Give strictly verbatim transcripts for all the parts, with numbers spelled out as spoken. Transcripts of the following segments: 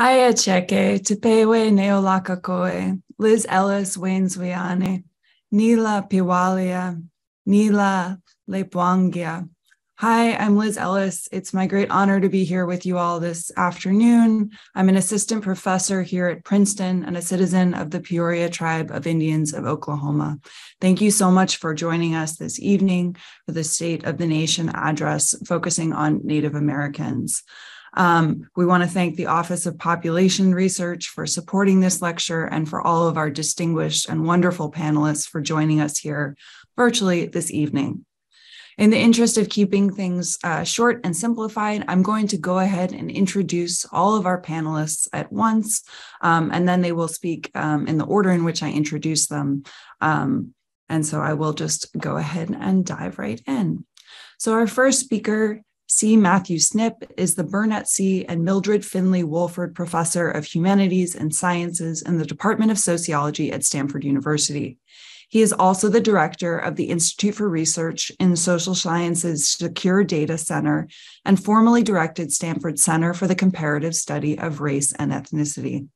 Aya Cheke, Tepewe Neolakakoe, Liz Ellis Wainswiane, Nila Piwalia, Nila Lepwangia. Hi, I'm Liz Ellis. It's my great honor to be here with you all this afternoon. I'm an assistant professor here at Princeton and a citizen of the Peoria Tribe of Indians of Oklahoma. Thank you so much for joining us this evening for the State of the Nation address focusing on Native Americans. Um, we want to thank the Office of Population Research for supporting this lecture and for all of our distinguished and wonderful panelists for joining us here virtually this evening. In the interest of keeping things uh, short and simplified, I'm going to go ahead and introduce all of our panelists at once, um, and then they will speak um, in the order in which I introduce them. Um, and so I will just go ahead and dive right in. So our first speaker, C. Matthew Snipp, is the Burnett C. and Mildred Finley Wolford Professor of Humanities and Sciences in the Department of Sociology at Stanford University. He is also the director of the Institute for Research in Social Sciences Secure Data Center and formerly directed Stanford Center for the Comparative Study of Race and Ethnicity.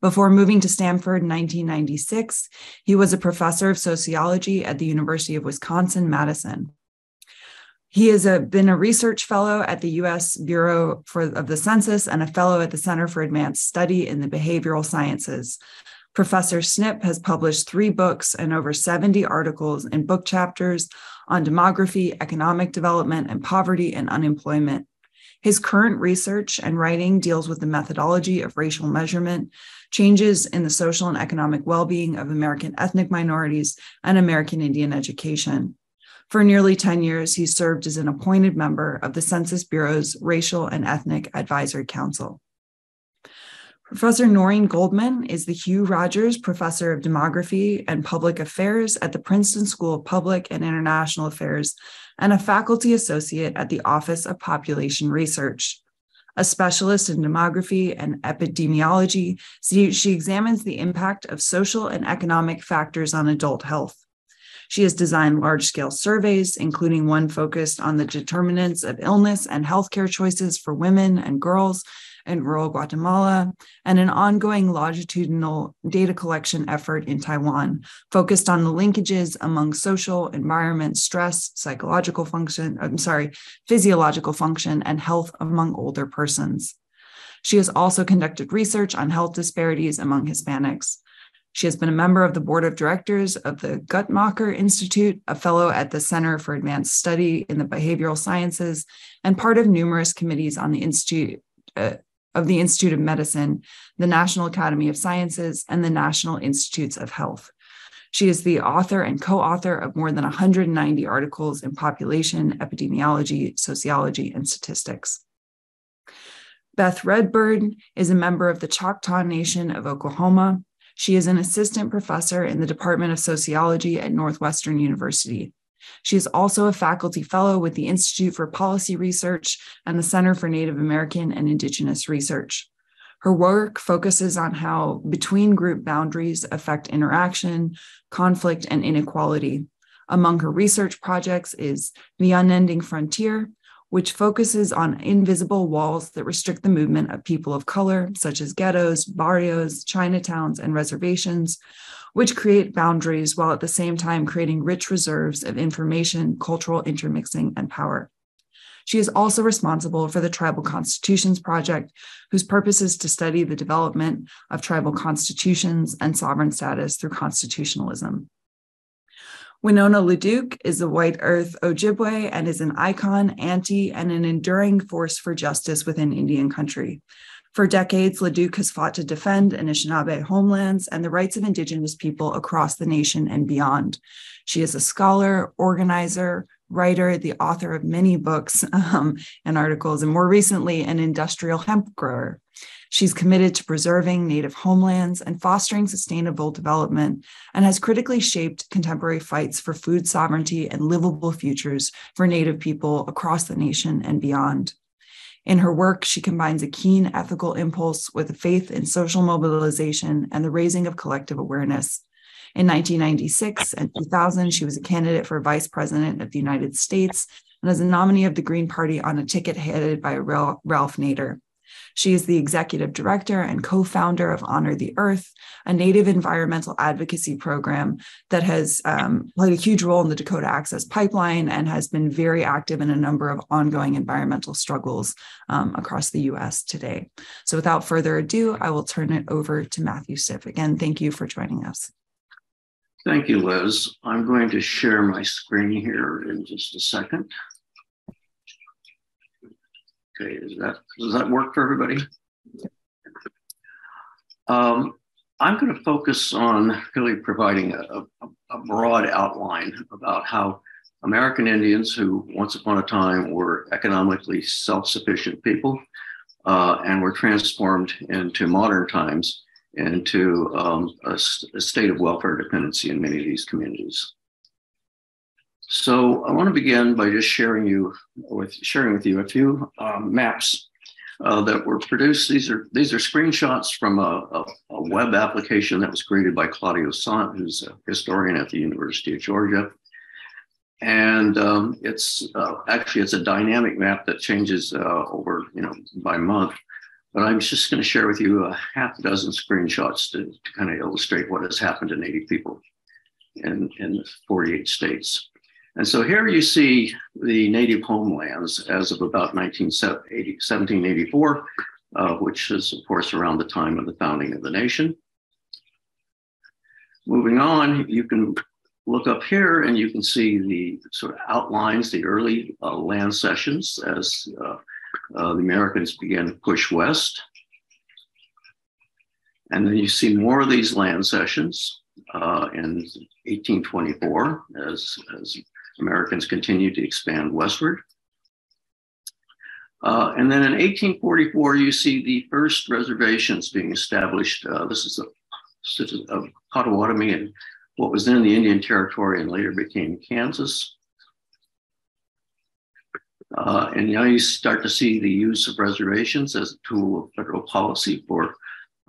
Before moving to Stanford in nineteen ninety-six, he was a professor of sociology at the University of Wisconsin-Madison. He has a, been a research fellow at the U S Bureau for, of the Census and a fellow at the Center for Advanced Study in the Behavioral Sciences. Professor Snipp has published three books and over seventy articles and book chapters on demography, economic development, and poverty and unemployment. His current research and writing deals with the methodology of racial measurement, changes in the social and economic well-being of American ethnic minorities, and American Indian education. For nearly ten years, he served as an appointed member of the Census Bureau's Racial and Ethnic Advisory Council. Professor Noreen Goldman is the Hugh Rogers Professor of Demography and Public Affairs at the Princeton School of Public and International Affairs and a faculty associate at the Office of Population Research. A specialist in demography and epidemiology, she examines the impact of social and economic factors on adult health. She has designed large-scale surveys, including one focused on the determinants of illness and healthcare choices for women and girls in rural Guatemala, and an ongoing longitudinal data collection effort in Taiwan, focused on the linkages among social, environment, stress, psychological function, I'm sorry, physiological function, and health among older persons. She has also conducted research on health disparities among Hispanics. She has been a member of the board of directors of the Guttmacher Institute, a fellow at the Center for Advanced Study in the Behavioral Sciences, and part of numerous committees on the Institute uh, of the Institute of Medicine, the National Academy of Sciences, and the National Institutes of Health. She is the author and co-author of more than one hundred ninety articles in population, epidemiology, sociology, and statistics. Beth Redbird is a member of the Choctaw Nation of Oklahoma. She is an assistant professor in the Department of Sociology at Northwestern University. She is also a faculty fellow with the Institute for Policy Research and the Center for Native American and Indigenous Research. Her work focuses on how between-group boundaries affect interaction, conflict, and inequality. Among her research projects is The Unending Frontier, which focuses on invisible walls that restrict the movement of people of color, such as ghettos, barrios, Chinatowns, and reservations, which create boundaries while at the same time creating rich reserves of information, cultural intermixing, and power. She is also responsible for the Tribal Constitutions Project, whose purpose is to study the development of tribal constitutions and sovereign status through constitutionalism. Winona LaDuke is a White Earth Ojibwe and is an icon, auntie, and an enduring force for justice within Indian country. For decades, LaDuke has fought to defend Anishinaabe homelands and the rights of Indigenous people across the nation and beyond. She is a scholar, organizer, writer, the author of many books um, and articles, and more recently, an industrial hemp grower. She's committed to preserving Native homelands and fostering sustainable development, and has critically shaped contemporary fights for food sovereignty and livable futures for Native people across the nation and beyond. In her work, she combines a keen ethical impulse with a faith in social mobilization and the raising of collective awareness. In nineteen ninety-six and two thousand, she was a candidate for Vice President of the United States and as a nominee of the Green Party on a ticket headed by Ralph Nader. She is the executive director and co-founder of Honor the Earth, a Native environmental advocacy program that has um, played a huge role in the Dakota Access Pipeline and has been very active in a number of ongoing environmental struggles um, across the U S today. So without further ado, I will turn it over to Matthew Snipp. Again, thank you for joining us. Thank you, Liz. I'm going to share my screen here in just a second. Okay, is that, does that work for everybody? Um, I'm going to focus on really providing a, a, a broad outline about how American Indians, who once upon a time were economically self-sufficient people uh, and were transformed into modern times into um, a, a state of welfare dependency in many of these communities. So I want to begin by just sharing you with sharing with you a few um, maps uh, that were produced. These are these are screenshots from a, a, a web application that was created by Claudio Sant, who's a historian at the University of Georgia, and um, it's uh, actually it's a dynamic map that changes uh, over you know by month. But I'm just going to share with you a half a dozen screenshots to, to kind of illustrate what has happened to Native people in, in forty-eight states. And so here you see the Native homelands as of about seventeen eighty-four, uh, which is, of course, around the time of the founding of the nation. Moving on, you can look up here and you can see the sort of outlines, the early uh, land cessions as uh, Uh, the Americans began to push west. And then you see more of these land cessions uh, in eighteen twenty-four as, as Americans continued to expand westward. Uh, and then in eighteen forty-four, you see the first reservations being established. Uh, this is a, a Potawatomi and what was then the Indian Territory and later became Kansas. Uh, and now you start to see the use of reservations as a tool of federal policy for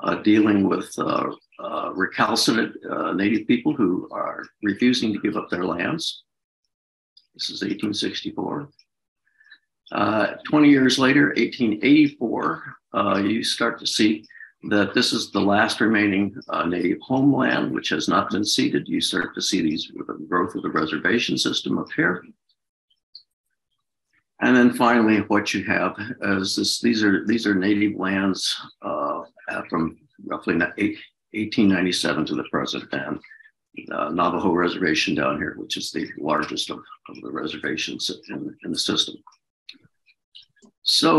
uh, dealing with uh, uh, recalcitrant uh, Native people who are refusing to give up their lands. This is eighteen sixty-four. Uh, twenty years later, eighteen eighty-four, uh, you start to see that this is the last remaining uh, Native homeland, which has not been ceded. You start to see these the growth of the reservation system up here. And then finally, what you have is this, these are these are native lands uh, from roughly eighteen ninety-seven to the present. And uh, Navajo Reservation down here, which is the largest of, of the reservations in, in the system. So,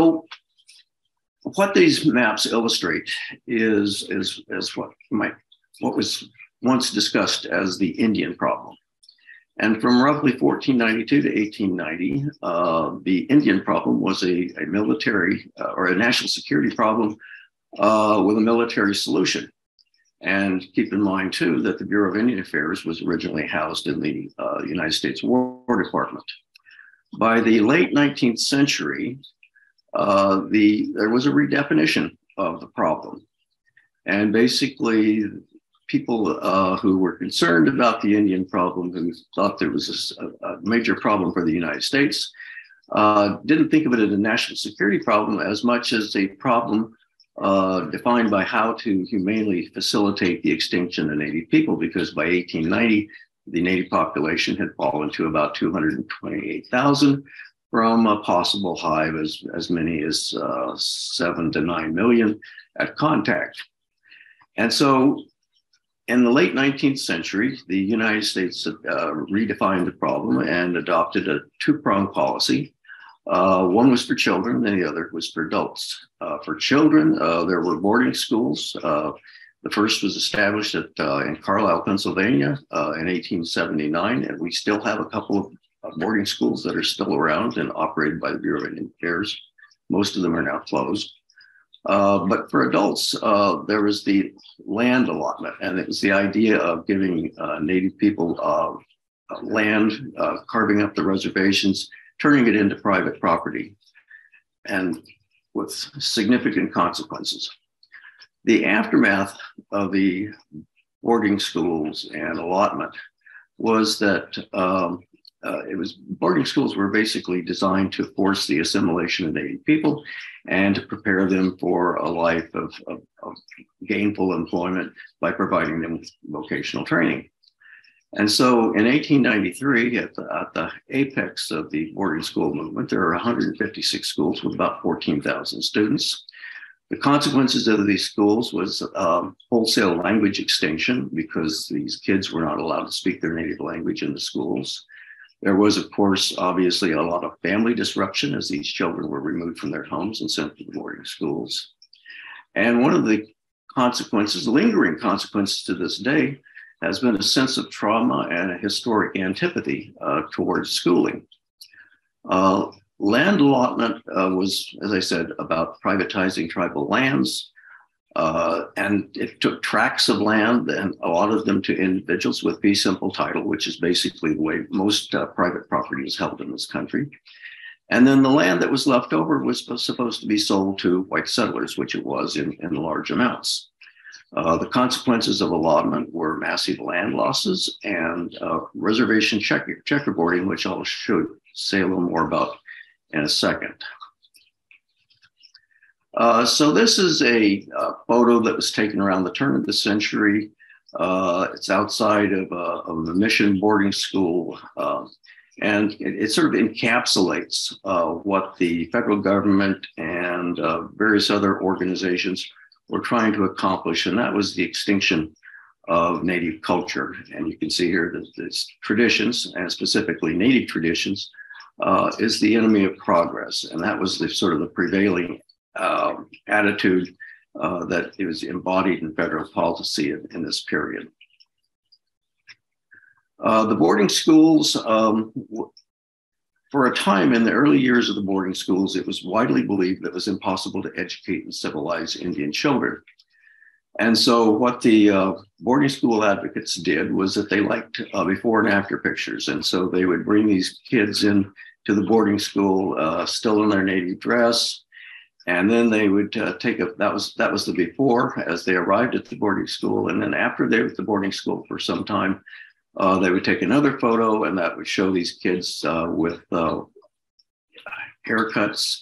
what these maps illustrate is is is what might what was once discussed as the Indian problem. And from roughly fourteen ninety-two to eighteen ninety, uh, the Indian problem was a, a military uh, or a national security problem uh, with a military solution. And keep in mind, too, that the Bureau of Indian Affairs was originally housed in the uh, United States War Department. By the late nineteenth century, uh, the, there was a redefinition of the problem. And basically, people uh, who were concerned about the Indian problem, who thought there was a, a major problem for the United States, uh, didn't think of it as a national security problem as much as a problem uh, defined by how to humanely facilitate the extinction of Native people, because by eighteen ninety, the Native population had fallen to about two hundred twenty-eight thousand from a possible high of as, as many as uh, seven to nine million at contact. And so, in the late nineteenth century, the United States uh, redefined the problem and adopted a two-pronged policy. Uh, one was for children, and the other was for adults. Uh, for children, uh, there were boarding schools. Uh, the first was established at, uh, in Carlisle, Pennsylvania uh, in eighteen seventy-nine, and we still have a couple of boarding schools that are still around and operated by the Bureau of Indian Affairs. Most of them are now closed. Uh, but for adults, uh, there was the land allotment, and it was the idea of giving uh, Native people uh, land, uh, carving up the reservations, turning it into private property, and with significant consequences. The aftermath of the boarding schools and allotment was that um, Uh, it was boarding schools were basically designed to force the assimilation of Native people and to prepare them for a life of, of, of gainful employment by providing them with vocational training. And so in eighteen ninety-three, at the, at the apex of the boarding school movement, there are one hundred fifty-six schools with about fourteen thousand students. The consequences of these schools was um, wholesale language extinction, because these kids were not allowed to speak their native language in the schools. There was, of course, obviously a lot of family disruption as these children were removed from their homes and sent to the boarding schools. And one of the consequences, lingering consequences to this day, has been a sense of trauma and a historic antipathy uh, towards schooling. Uh, land allotment uh, was, as I said, about privatizing tribal lands, uh, and it took tracts of land and allotted them to individuals with fee simple title, which is basically the way most uh, private property is held in this country. And then the land that was left over was supposed to be sold to white settlers, which it was in, in large amounts. Uh, the consequences of allotment were massive land losses and uh, reservation checker checkerboarding, which I'll show, say a little more about in a second. Uh, so this is a uh, photo that was taken around the turn of the century. Uh, it's outside of, uh, of the Mission boarding school, uh, and it, it sort of encapsulates uh, what the federal government and uh, various other organizations were trying to accomplish, and that was the extinction of Native culture. And you can see here that these traditions, and specifically Native traditions, uh, is the enemy of progress. And that was the sort of the prevailing uh, attitude uh, that it was embodied in federal policy in, in this period. Uh, the boarding schools, um, for a time in the early years of the boarding schools, it was widely believed that it was impossible to educate and civilize Indian children. And so what the uh, boarding school advocates did was that they liked uh, before and after pictures. And so they would bring these kids in to the boarding school uh, still in their native dress. And then they would uh, take a, that was, that was the before as they arrived at the boarding school. And then after they were at the boarding school for some time, Uh, they would take another photo, and that would show these kids uh, with uh, haircuts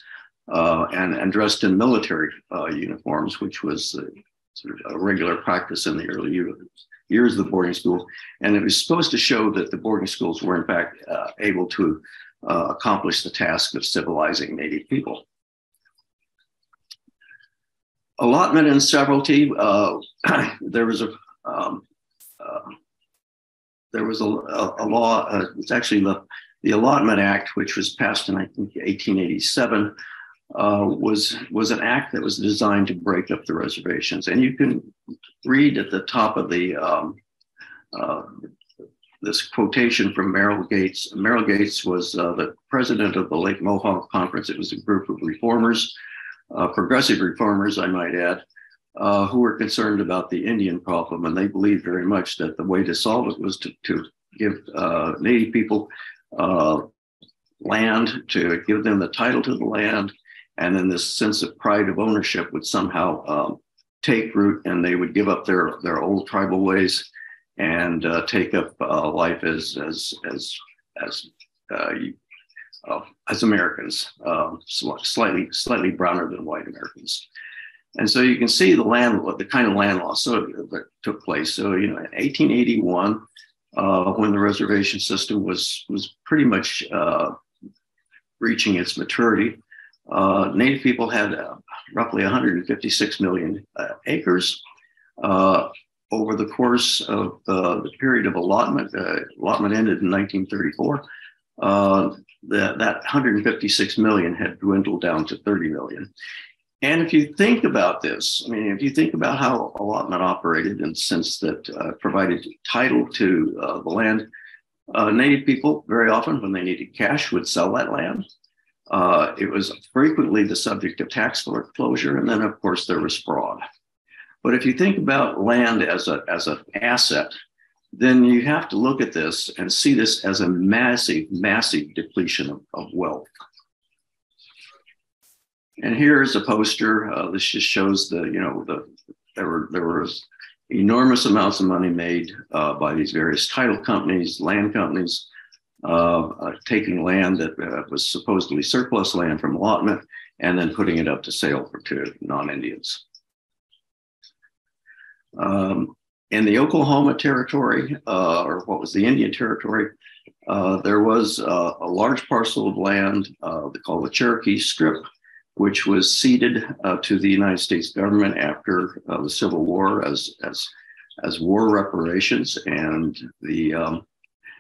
uh, and, and dressed in military uh, uniforms, which was uh, sort of a regular practice in the early year, years of the boarding school. And it was supposed to show that the boarding schools were, in fact, uh, able to uh, accomplish the task of civilizing Native people. Allotment and severalty. Uh, there was a... Um, uh, There was a, a, a law, uh, it's actually the, the Allotment Act, which was passed in, I think, eighteen eighty-seven, uh, was, was an act that was designed to break up the reservations. And you can read at the top of the, um, uh, this quotation from Merrill Gates. Merrill Gates was uh, the president of the Lake Mohonk Conference. It was a group of reformers, uh, progressive reformers, I might add, Uh, who were concerned about the Indian problem, and they believed very much that the way to solve it was to, to give uh, Native people uh, land, to give them the title to the land, and then this sense of pride of ownership would somehow um, take root, and they would give up their, their old tribal ways and uh, take up uh, life as as as as uh, uh, as Americans, uh, slightly slightly browner than white Americans. And so you can see the land, the kind of land loss that took place. So, you know, in eighteen eighty-one, uh, when the reservation system was, was pretty much uh, reaching its maturity, uh, Native people had uh, roughly one hundred fifty-six million uh, acres. Uh, over the course of uh, the period of allotment, uh, allotment ended in nineteen thirty-four, uh, the, that one hundred fifty-six million had dwindled down to thirty million. And if you think about this, I mean, if you think about how allotment operated in the sense that uh, provided title to uh, the land, uh, Native people very often when they needed cash would sell that land. Uh, it was frequently the subject of tax foreclosure, and then of course there was fraud. But if you think about land as a as an asset, then you have to look at this and see this as a massive, massive depletion of, of wealth. And here is a poster. Uh, this just shows the, you know, the there were there were enormous amounts of money made uh, by these various title companies, land companies, uh, uh, taking land that uh, was supposedly surplus land from allotment and then putting it up to sale for to non-Indians. Um, in the Oklahoma Territory, uh, or what was the Indian Territory, uh, there was uh, a large parcel of land uh, called the Cherokee Strip, which was ceded uh, to the United States government after uh, the Civil War as, as, as war reparations. And, the, um,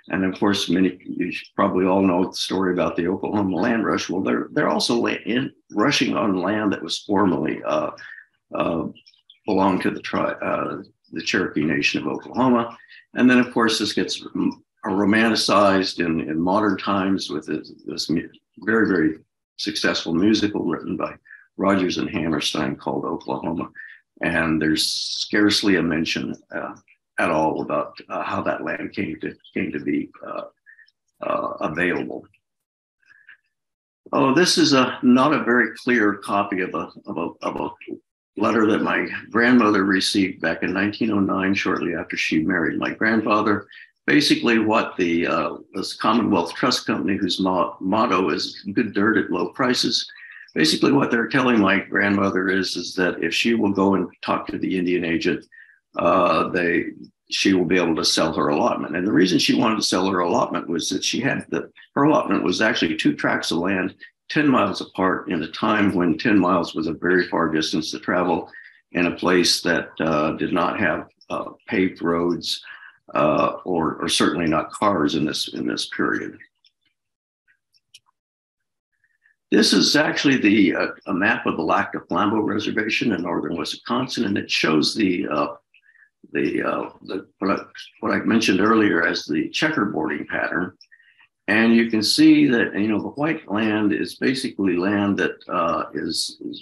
and of course, many, you probably all know the story about the Oklahoma land rush. Well, they're, they're also in, rushing on land that was formerly uh, uh, belonged to the, tri uh, the Cherokee Nation of Oklahoma. And then, of course, this gets romanticized in, in modern times with this, this very, very successful musical written by Rodgers and Hammerstein called Oklahoma. And there's scarcely a mention uh, at all about uh, how that land came to, came to be uh, uh, available. Oh, this is a, not a very clear copy of a, of, a, of a letter that my grandmother received back in nineteen oh nine, shortly after she married my grandfather. Basically, what the uh, this Commonwealth Trust Company, whose mo motto is good dirt at low prices, basically what they're telling my grandmother is, is that if she will go and talk to the Indian agent, uh, they she will be able to sell her allotment. And the reason she wanted to sell her allotment was that she had the, her allotment was actually two tracts of land, ten miles apart, in a time when ten miles was a very far distance to travel in a place that uh, did not have uh, paved roads, Uh, or, or certainly not cars in this, in this period. This is actually the, uh, a map of the Lac de Flambeau Reservation in northern Wisconsin, and it shows the, uh, the, uh, the what, I, what I mentioned earlier as the checkerboarding pattern. And you can see that, you know, the white land is basically land that uh, is, is,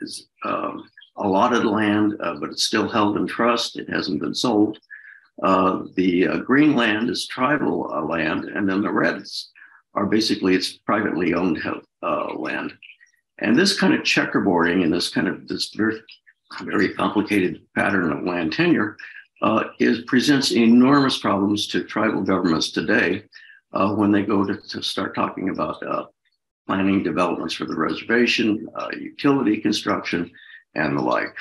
is um, allotted land, uh, but it's still held in trust. It hasn't been sold. Uh, the uh, green land is tribal uh, land, and then the reds are basically it's privately owned uh, land. And this kind of checkerboarding and this kind of this very, very complicated pattern of land tenure uh, is presents enormous problems to tribal governments today uh, when they go to, to start talking about uh, planning developments for the reservation, uh, utility construction, and the like.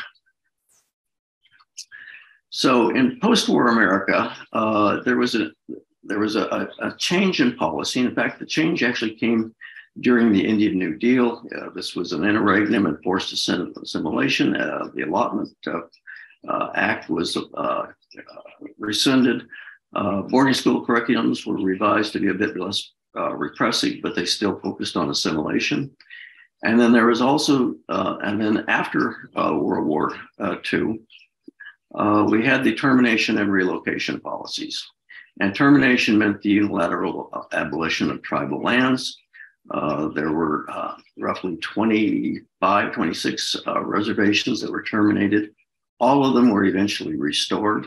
So in post-war America, uh, there was a there was a, a change in policy. In fact, the change actually came during the Indian New Deal. Uh, this was an interregnum and forced assimilation. Uh, the Allotment uh, uh, Act was uh, rescinded. Uh, boarding school curriculums were revised to be a bit less uh, repressive, but they still focused on assimilation. And then there was also, uh, and then after uh, World War uh, two, uh, we had the termination and relocation policies. And termination meant the unilateral abolition of tribal lands. Uh, there were uh, roughly twenty-five, twenty-six uh, reservations that were terminated. All of them were eventually restored.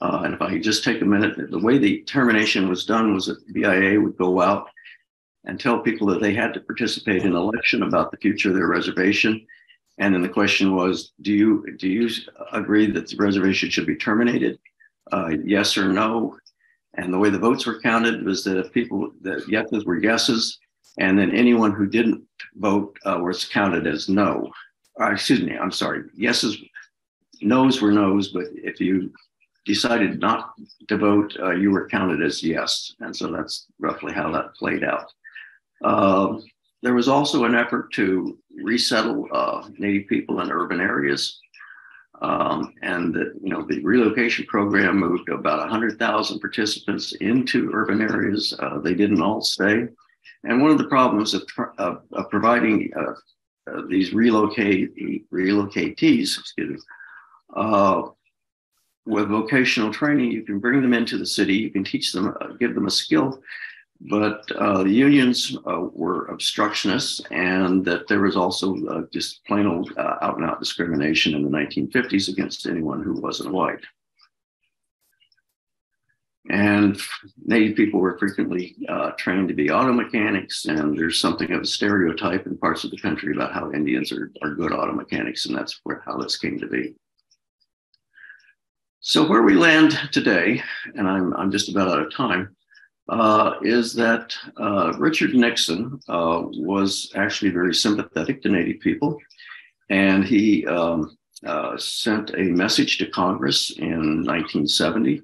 Uh, and if I could just take a minute, the way the termination was done was that the B I A would go out and tell people that they had to participate in an election about the future of their reservation. And then the question was, do you, do you agree that the reservation should be terminated? Uh, yes or no? And the way the votes were counted was that if people, that yeses were yeses, and then anyone who didn't vote uh, was counted as no. Uh, excuse me, I'm sorry. Yeses, no's were no's, but if you decided not to vote, uh, you were counted as yes. And so that's roughly how that played out. Uh, there was also an effort to resettle uh, Native people in urban areas, um, and the, you know, the relocation program moved about one hundred thousand participants into urban areas. Uh, they didn't all stay, and one of the problems of, of, of providing uh, uh, these relocate relocatees, excuse me, uh, with vocational training, you can bring them into the city, you can teach them, uh, give them a skill. But uh, the unions uh, were obstructionists, and that there was also uh, just plain old uh, out and out discrimination in the nineteen fifties against anyone who wasn't white. And Native people were frequently uh, trained to be auto mechanics, and there's something of a stereotype in parts of the country about how Indians are, are good auto mechanics, and that's where, how this came to be. So where we land today, and I'm, I'm just about out of time, uh, is that uh, Richard Nixon uh, was actually very sympathetic to Native people. And he um, uh, sent a message to Congress in nineteen seventy.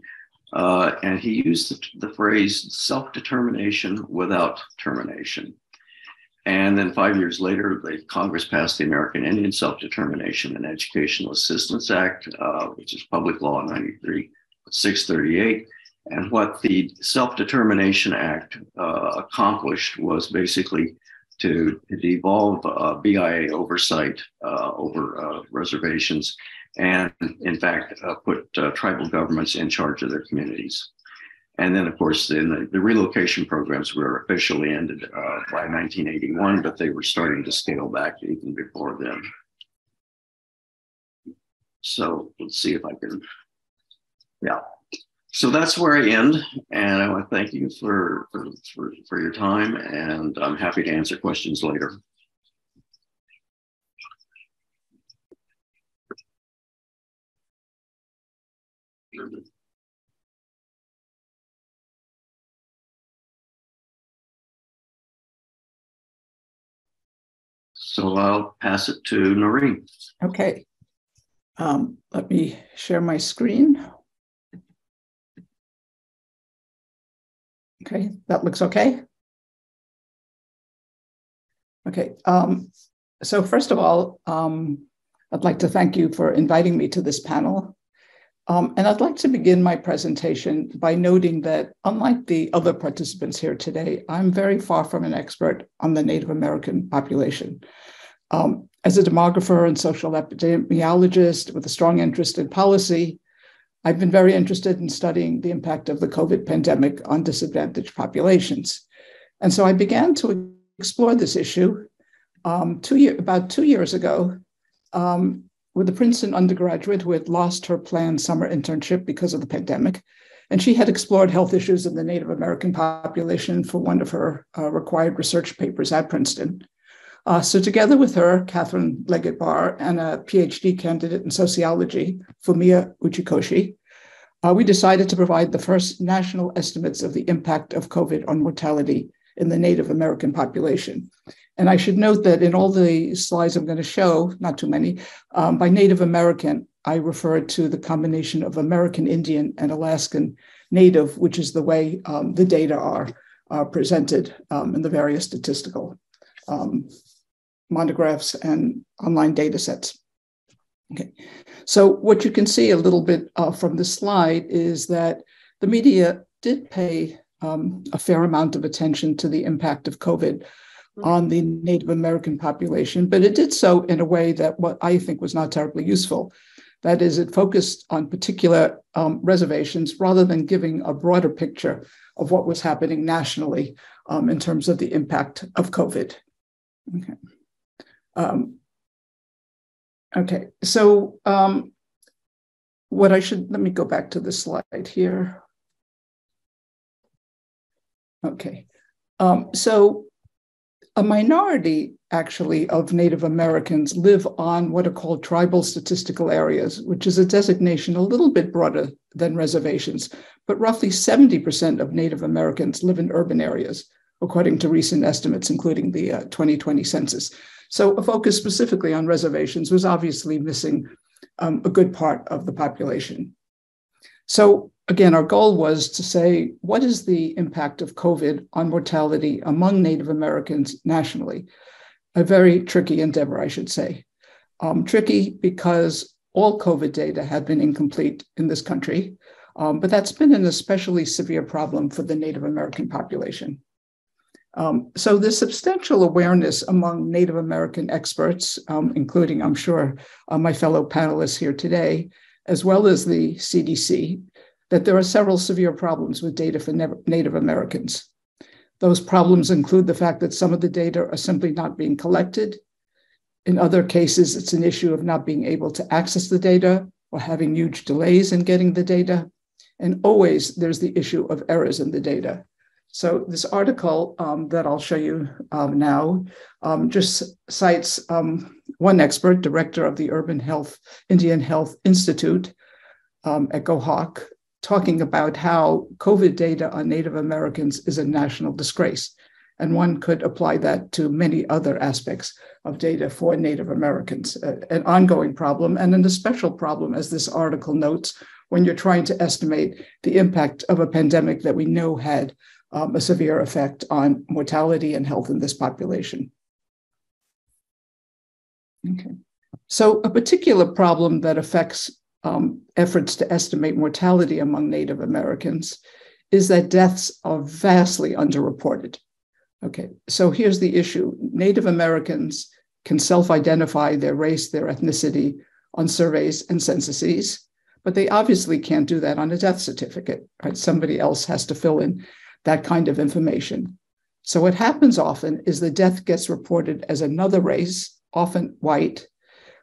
Uh, and he used the, the phrase self-determination without termination. And then five years later, the Congress passed the American Indian Self-Determination and Educational Assistance Act, uh, which is public law ninety-three six thirty-eight. And what the Self-Determination Act uh, accomplished was basically to devolve uh, B I A oversight uh, over uh, reservations and, in fact, uh, put uh, tribal governments in charge of their communities. And then, of course, then the, the relocation programs were officially ended uh, by nineteen eighty-one, but they were starting to scale back even before then. So let's see if I can, yeah. So that's where I end. And I want to thank you for, for, for, for your time, and I'm happy to answer questions later. So I'll pass it to Noreen. Okay. Um, let me share my screen. Okay, that looks okay. Okay, um, so first of all, um, I'd like to thank you for inviting me to this panel. Um, and I'd like to begin my presentation by noting that, unlike the other participants here today, I'm very far from an expert on the Native American population. Um, as a demographer and social epidemiologist with a strong interest in policy, I've been very interested in studying the impact of the COVID pandemic on disadvantaged populations. And so I began to explore this issue um, two year, about two years ago, um, with a Princeton undergraduate who had lost her planned summer internship because of the pandemic. And she had explored health issues in the Native American population for one of her uh, required research papers at Princeton. Uh, so together with her, Catherine Leggett Barr, and a PhD candidate in sociology, Fumiya Uchikoshi, uh, we decided to provide the first national estimates of the impact of COVID on mortality in the Native American population. And I should note that in all the slides I'm going to show, not too many, um, by Native American, I refer to the combination of American Indian and Alaskan Native, which is the way um, the data are, are presented um, in the various statistical Um, monographs and online data sets. Okay, so what you can see a little bit uh, from this slide is that the media did pay um, a fair amount of attention to the impact of COVID on the Native American population, but it did so in a way that what I think was not terribly useful. That is, it focused on particular um, reservations rather than giving a broader picture of what was happening nationally um, in terms of the impact of COVID. Okay. Um, okay. So um, what I should, let me go back to the slide here. Okay. Um, so a minority, actually, of Native Americans live on what are called tribal statistical areas, which is a designation a little bit broader than reservations, but roughly seventy percent of Native Americans live in urban areas, according to recent estimates, including the uh, twenty twenty census. So a focus specifically on reservations was obviously missing um, a good part of the population. So again, our goal was to say, what is the impact of COVID on mortality among Native Americans nationally? A very tricky endeavor, I should say. Um, tricky because all COVID data had been incomplete in this country, um, but that's been an especially severe problem for the Native American population. Um, so there's substantial awareness among Native American experts, um, including, I'm sure, uh, my fellow panelists here today, as well as the C D C, that there are several severe problems with data for Native Americans. Those problems include the fact that some of the data are simply not being collected. In other cases, it's an issue of not being able to access the data or having huge delays in getting the data. And always there's the issue of errors in the data. So this article um, that I'll show you um, now um, just cites um, one expert, director of the Urban Health Indian Health Institute um, at GoHawk, talking about how COVID data on Native Americans is a national disgrace. And one could apply that to many other aspects of data for Native Americans, an ongoing problem and an especial problem, as this article notes, when you're trying to estimate the impact of a pandemic that we know had um, a severe effect on mortality and health in this population. Okay. So a particular problem that affects um, efforts to estimate mortality among Native Americans is that deaths are vastly underreported. Okay, so here's the issue. Native Americans can self-identify their race, their ethnicity on surveys and censuses, but they obviously can't do that on a death certificate, right? Somebody else has to fill in that kind of information. So what happens often is the death gets reported as another race, often white,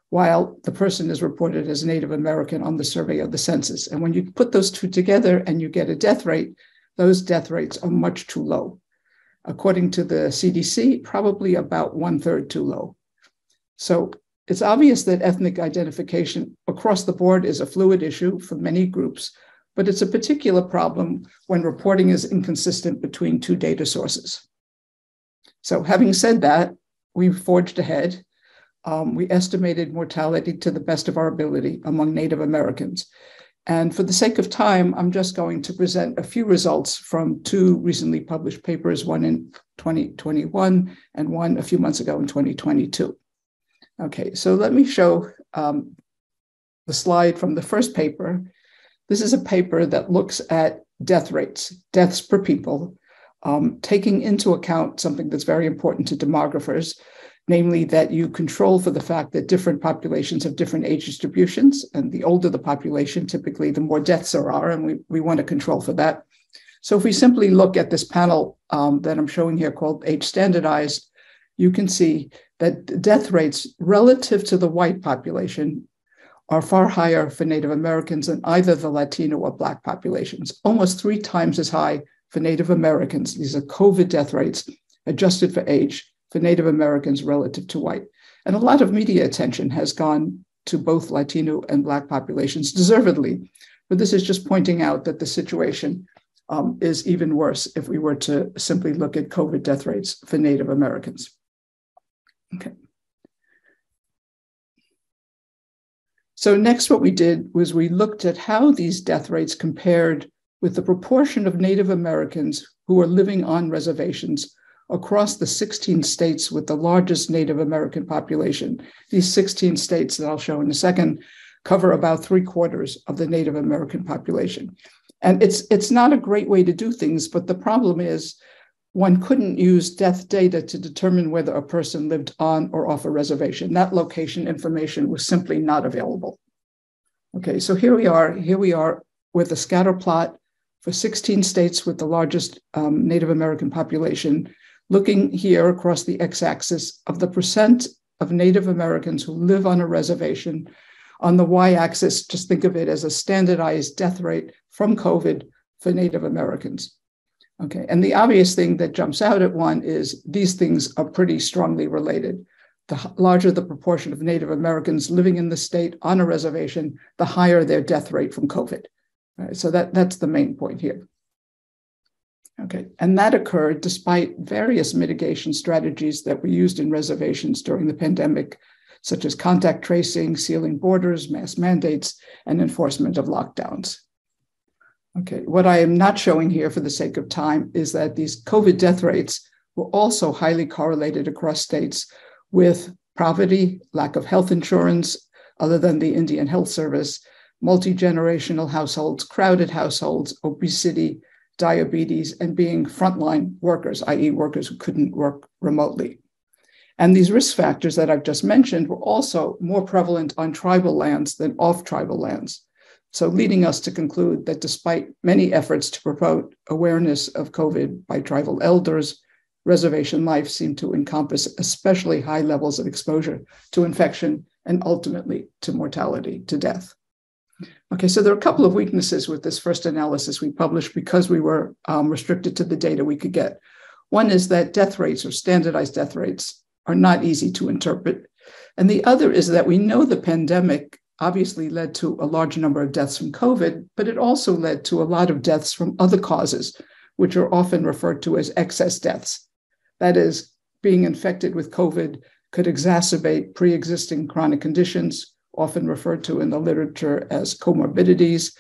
while the person is reported as Native American on the survey of the census. And when you put those two together and you get a death rate, those death rates are much too low. According to the C D C, probably about one third too low. So it's obvious that ethnic identification across the board is a fluid issue for many groups, but it's a particular problem when reporting is inconsistent between two data sources. So having said that, we forged ahead. Um, we estimated mortality to the best of our ability among Native Americans. And for the sake of time, I'm just going to present a few results from two recently published papers, one in twenty twenty-one and one a few months ago in twenty twenty-two. Okay, so let me show um, the slide from the first paper. This is a paper that looks at death rates, deaths per people, um, taking into account something that's very important to demographers, namely that you control for the fact that different populations have different age distributions, and the older the population, typically the more deaths there are, and we, we want to control for that. So if we simply look at this panel um, that I'm showing here called age standardized, you can see that death rates relative to the white population are far higher for Native Americans than either the Latino or Black populations, almost three times as high for Native Americans. These are COVID death rates adjusted for age for Native Americans relative to white. And a lot of media attention has gone to both Latino and Black populations, deservedly. But this is just pointing out that the situation um, is even worse if we were to simply look at COVID death rates for Native Americans. Okay. So next, what we did was we looked at how these death rates compared with the proportion of Native Americans who are living on reservations across the sixteen states with the largest Native American population. These sixteen states that I'll show in a second cover about three quarters of the Native American population. And it's, it's not a great way to do things, but the problem is one couldn't use death data to determine whether a person lived on or off a reservation. That location information was simply not available. Okay, so here we are, here we are with a scatter plot for sixteen states with the largest um, Native American population, looking here across the x-axis of the percent of Native Americans who live on a reservation. On the y-axis, just think of it as a standardized death rate from COVID for Native Americans. Okay, and the obvious thing that jumps out at one is these things are pretty strongly related. The larger the proportion of Native Americans living in the state on a reservation, the higher their death rate from COVID. All right, so that, that's the main point here. Okay, and that occurred despite various mitigation strategies that were used in reservations during the pandemic, such as contact tracing, sealing borders, mask mandates, and enforcement of lockdowns. Okay, what I am not showing here for the sake of time is that these COVID death rates were also highly correlated across states with poverty, lack of health insurance, other than the Indian Health Service, multi-generational households, crowded households, obesity, diabetes, and being frontline workers, that is workers who couldn't work remotely. And these risk factors that I've just mentioned were also more prevalent on tribal lands than off tribal lands. So leading us to conclude that despite many efforts to promote awareness of COVID by tribal elders, reservation life seemed to encompass especially high levels of exposure to infection and ultimately to mortality, to death. Okay, so there are a couple of weaknesses with this first analysis we published because we were um, restricted to the data we could get. One is that death rates or standardized death rates are not easy to interpret. And the other is that we know the pandemic obviously led to a large number of deaths from COVID, but it also led to a lot of deaths from other causes, which are often referred to as excess deaths. That is, being infected with COVID could exacerbate pre-existing chronic conditions, often referred to in the literature as comorbidities,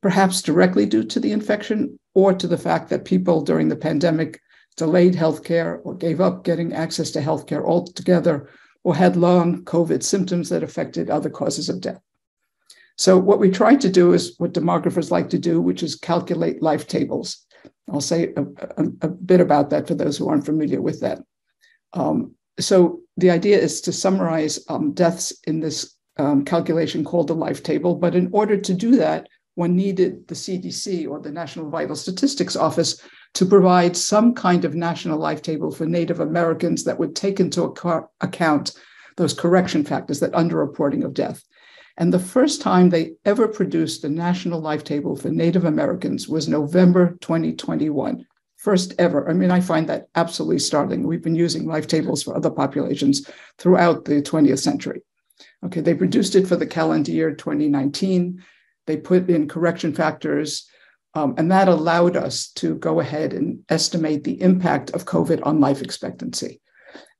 perhaps directly due to the infection or to the fact that people during the pandemic delayed healthcare or gave up getting access to healthcare altogether, or had long COVID symptoms that affected other causes of death. So what we tried to do is what demographers like to do, which is calculate life tables. I'll say a, a, a bit about that for those who aren't familiar with that. Um, so the idea is to summarize um, deaths in this um, calculation called the life table. But in order to do that, one needed the C D C or the National Vital Statistics Office to provide some kind of national life table for Native Americans that would take into account those correction factors, that underreporting of death. And the first time they ever produced a national life table for Native Americans was November twenty twenty-one, first ever. I mean, I find that absolutely startling. We've been using life tables for other populations throughout the twentieth century. Okay, they produced it for the calendar year twenty nineteen. They put in correction factors, um, and that allowed us to go ahead and estimate the impact of COVID on life expectancy.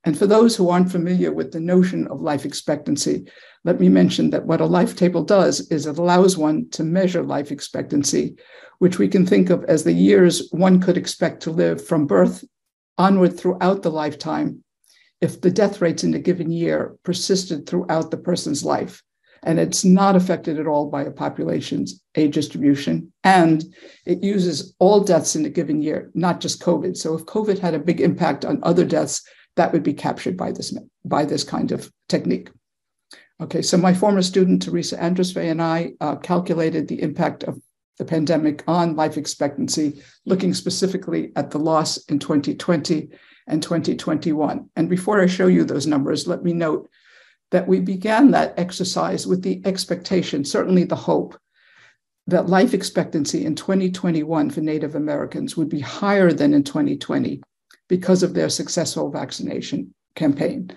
And for those who aren't familiar with the notion of life expectancy, let me mention that what a life table does is it allows one to measure life expectancy, which we can think of as the years one could expect to live from birth onward throughout the lifetime if the death rates in a given year persisted throughout the person's life. And it's not affected at all by a population's age distribution. And it uses all deaths in a given year, not just COVID. So if COVID had a big impact on other deaths, that would be captured by this, by this kind of technique. Okay, so my former student, Teresa Andresvay, and I uh, calculated the impact of the pandemic on life expectancy, looking specifically at the loss in twenty twenty and twenty twenty-one. And before I show you those numbers, let me note that we began that exercise with the expectation, certainly the hope, that life expectancy in twenty twenty-one for Native Americans would be higher than in twenty twenty because of their successful vaccination campaign.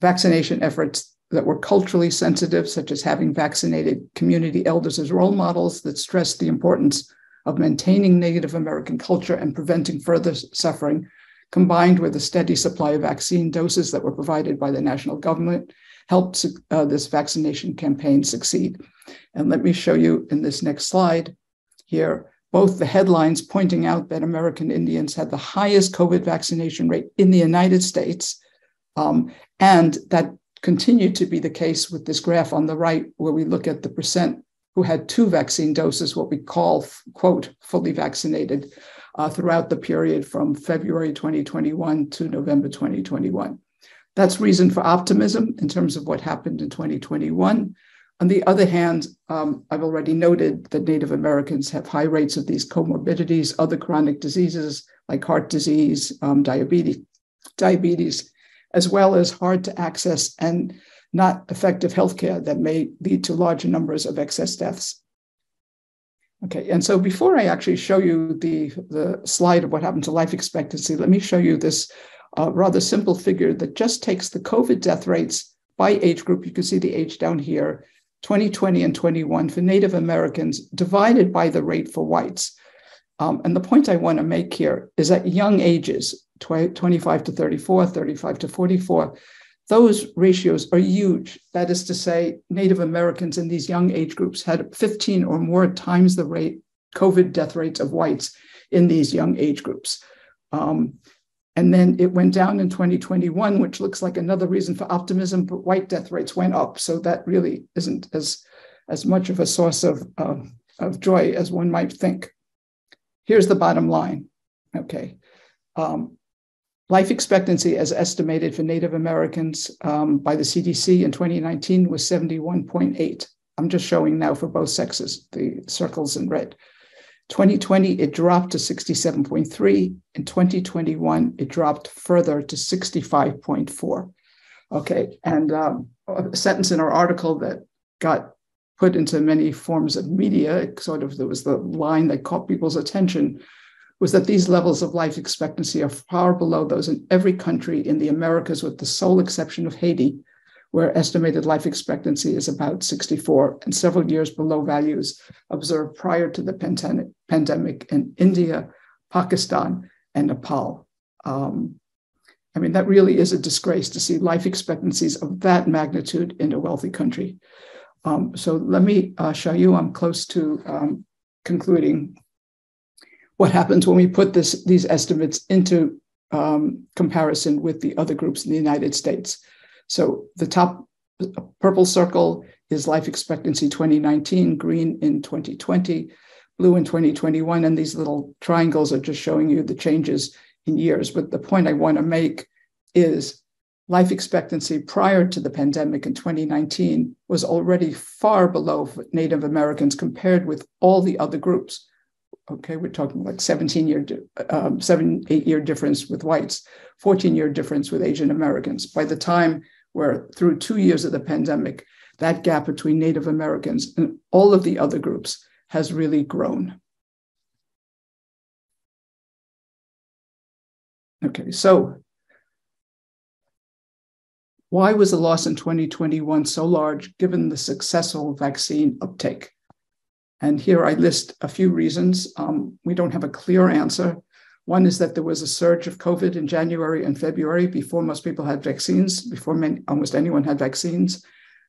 Vaccination efforts that were culturally sensitive, such as having vaccinated community elders as role models, that stressed the importance of maintaining Native American culture and preventing further suffering, combined with a steady supply of vaccine doses that were provided by the national government, helped uh, this vaccination campaign succeed. And let me show you in this next slide here, both the headlines pointing out that American Indians had the highest COVID vaccination rate in the United States, um, and that continued to be the case with this graph on the right, where we look at the percent who had two vaccine doses, what we call, quote, fully vaccinated, uh, throughout the period from February twenty twenty-one to November twenty twenty-one. That's reason for optimism in terms of what happened in twenty twenty-one. On the other hand, um, I've already noted that Native Americans have high rates of these comorbidities, other chronic diseases like heart disease, um, diabetes, diabetes, as well as hard to access and not effective healthcare that may lead to large numbers of excess deaths. Okay, and so before I actually show you the, the slide of what happened to life expectancy, let me show you this a rather simple figure that just takes the COVID death rates by age group. You can see the age down here, twenty twenty and twenty-one for Native Americans, divided by the rate for whites. Um, and the point I want to make here is that young ages, twenty-five to thirty-four, thirty-five to forty-four, those ratios are huge. That is to say, Native Americans in these young age groups had fifteen or more times the rate, COVID death rates of whites in these young age groups. Um, And then it went down in twenty twenty-one, which looks like another reason for optimism, but white death rates went up. So that really isn't as, as much of a source of, uh, of joy as one might think. Here's the bottom line, okay. Um, life expectancy as estimated for Native Americans um, by the C D C in twenty nineteen was seventy-one point eight. I'm just showing now for both sexes, the circles in red. twenty twenty, it dropped to sixty-seven point three. In twenty twenty-one, it dropped further to sixty-five point four. Okay, and um, a sentence in our article that got put into many forms of media, it sort of there was the line that caught people's attention, was that these levels of life expectancy are far below those in every country in the Americas, with the sole exception of Haiti, where estimated life expectancy is about sixty-four and several years below values observed prior to the pandemic, pandemic in India, Pakistan, and Nepal. Um, I mean, that really is a disgrace to see life expectancies of that magnitude in a wealthy country. Um, so let me uh, show you, I'm close to um, concluding, what happens when we put this, these estimates into um, comparison with the other groups in the United States. So the top purple circle is life expectancy twenty nineteen, green in twenty twenty, blue in twenty twenty-one, and these little triangles are just showing you the changes in years. But the point I want to make is life expectancy prior to the pandemic in twenty nineteen was already far below Native Americans compared with all the other groups. Okay, we're talking like seventeen year, um, seven, eight year difference with whites, fourteen year difference with Asian Americans. By the time we're through two years of the pandemic, that gap between Native Americans and all of the other groups has really grown. Okay, so why was the loss in twenty twenty-one so large given the successful vaccine uptake? And here I list a few reasons. Um, we don't have a clear answer. One is that there was a surge of COVID in January and February before most people had vaccines, before many, almost anyone had vaccines.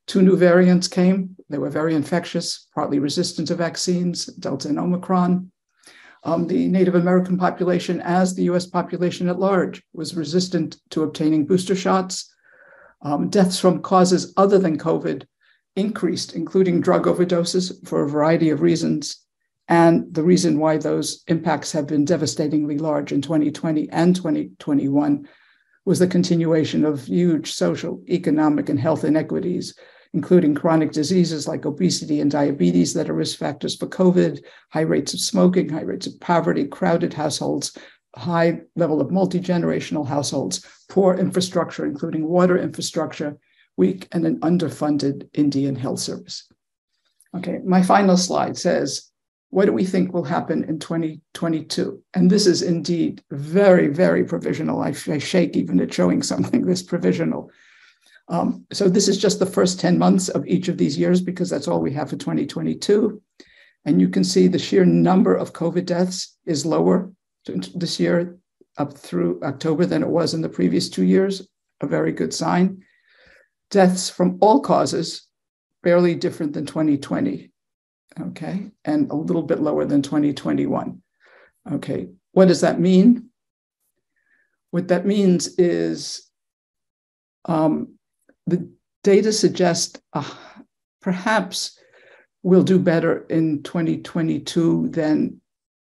Two new variants came. They were very infectious, partly resistant to vaccines, Delta and Omicron. Um, the Native American population, as the U S population at large, was resistant to obtaining booster shots. Um, deaths from causes other than COVID increased, including drug overdoses for a variety of reasons, and the reason why those impacts have been devastatingly large in twenty twenty and twenty twenty-one was the continuation of huge social, economic, and health inequities, including chronic diseases like obesity and diabetes that are risk factors for COVID, high rates of smoking, high rates of poverty, crowded households, high level of multi-generational households, poor infrastructure, including water infrastructure, weak and an underfunded Indian health service. Okay, my final slide says, what do we think will happen in twenty twenty-two? And this is indeed very, very provisional. I, I shake even at showing something this provisional. Um, so this is just the first ten months of each of these years because that's all we have for twenty twenty-two. And you can see the sheer number of COVID deaths is lower this year up through October than it was in the previous two years, a very good sign. Deaths from all causes, barely different than twenty twenty, okay, and a little bit lower than twenty twenty-one. Okay, what does that mean? What that means is um, the data suggests uh, perhaps we'll do better in twenty twenty-two than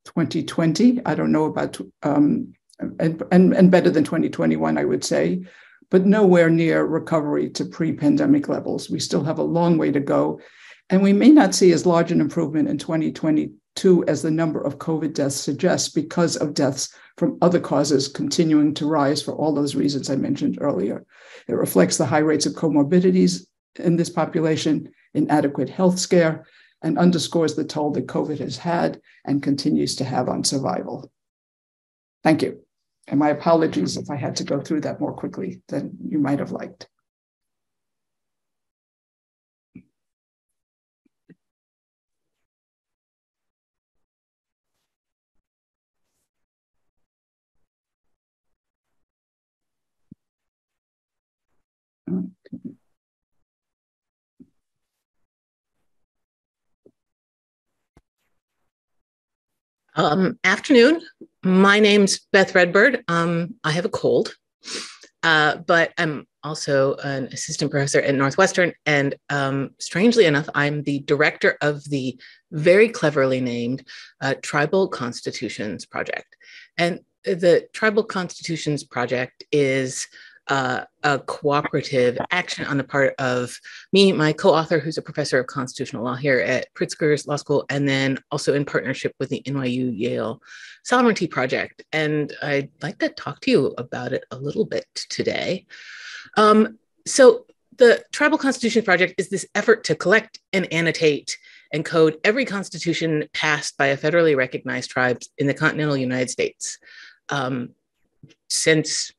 twenty twenty. I don't know about, um, and, and, and better than twenty twenty-one, I would say, but nowhere near recovery to pre-pandemic levels. We still have a long way to go. And we may not see as large an improvement in twenty twenty-two as the number of COVID deaths suggests because of deaths from other causes continuing to rise for all those reasons I mentioned earlier. It reflects the high rates of comorbidities in this population, inadequate health care, and underscores the toll that COVID has had and continues to have on survival. Thank you. And my apologies if I had to go through that more quickly than you might have liked. Okay. Um, afternoon. My name's Beth Redbird. Um, I have a cold, uh, but I'm also an assistant professor at Northwestern. And um, strangely enough, I'm the director of the very cleverly named uh, Tribal Constitutions Project. And the Tribal Constitutions Project is Uh, a cooperative action on the part of me, my co-author, who's a professor of constitutional law here at Pritzker's Law School, and then also in partnership with the N Y U Yale Sovereignty Project. And I'd like to talk to you about it a little bit today. Um, so the Tribal Constitution Project is this effort to collect and annotate and code every constitution passed by a federally recognized tribe in the continental United States um, since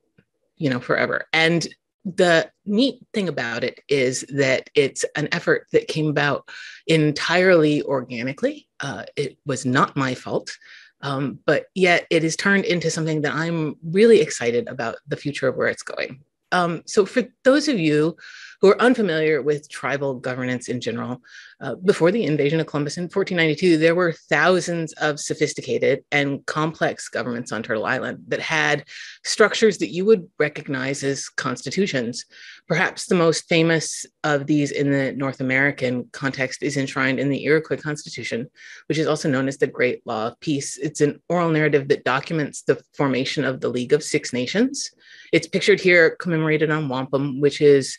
you know, forever. And the neat thing about it is that it's an effort that came about entirely organically. Uh, it was not my fault, um, but yet it is turned into something that I'm really excited about the future of where it's going. Um, so for those of you who are unfamiliar with tribal governance in general, uh, before the invasion of Columbus in fourteen ninety-two, there were thousands of sophisticated and complex governments on Turtle Island that had structures that you would recognize as constitutions. Perhaps the most famous of these in the North American context is enshrined in the Iroquois Constitution, which is also known as the Great Law of Peace. It's an oral narrative that documents the formation of the League of Six Nations. It's pictured here, commemorated on wampum, which is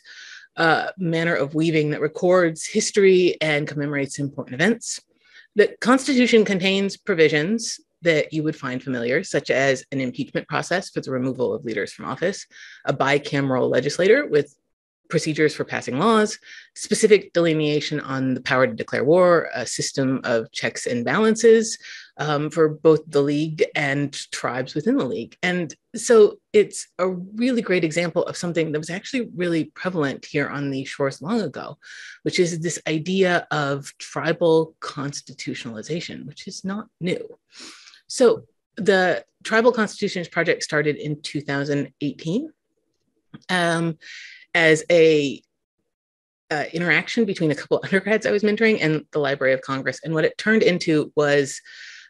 a manner of weaving that records history and commemorates important events. The Constitution contains provisions that you would find familiar, such as an impeachment process for the removal of leaders from office, a bicameral legislator with procedures for passing laws, specific delineation on the power to declare war, a system of checks and balances um, for both the League and tribes within the League. And so it's a really great example of something that was actually really prevalent here on these shores long ago, which is this idea of tribal constitutionalization, which is not new. So the Tribal Constitutions Project started in two thousand eighteen. Um, as a uh, interaction between a couple undergrads I was mentoring and the Library of Congress. And what it turned into was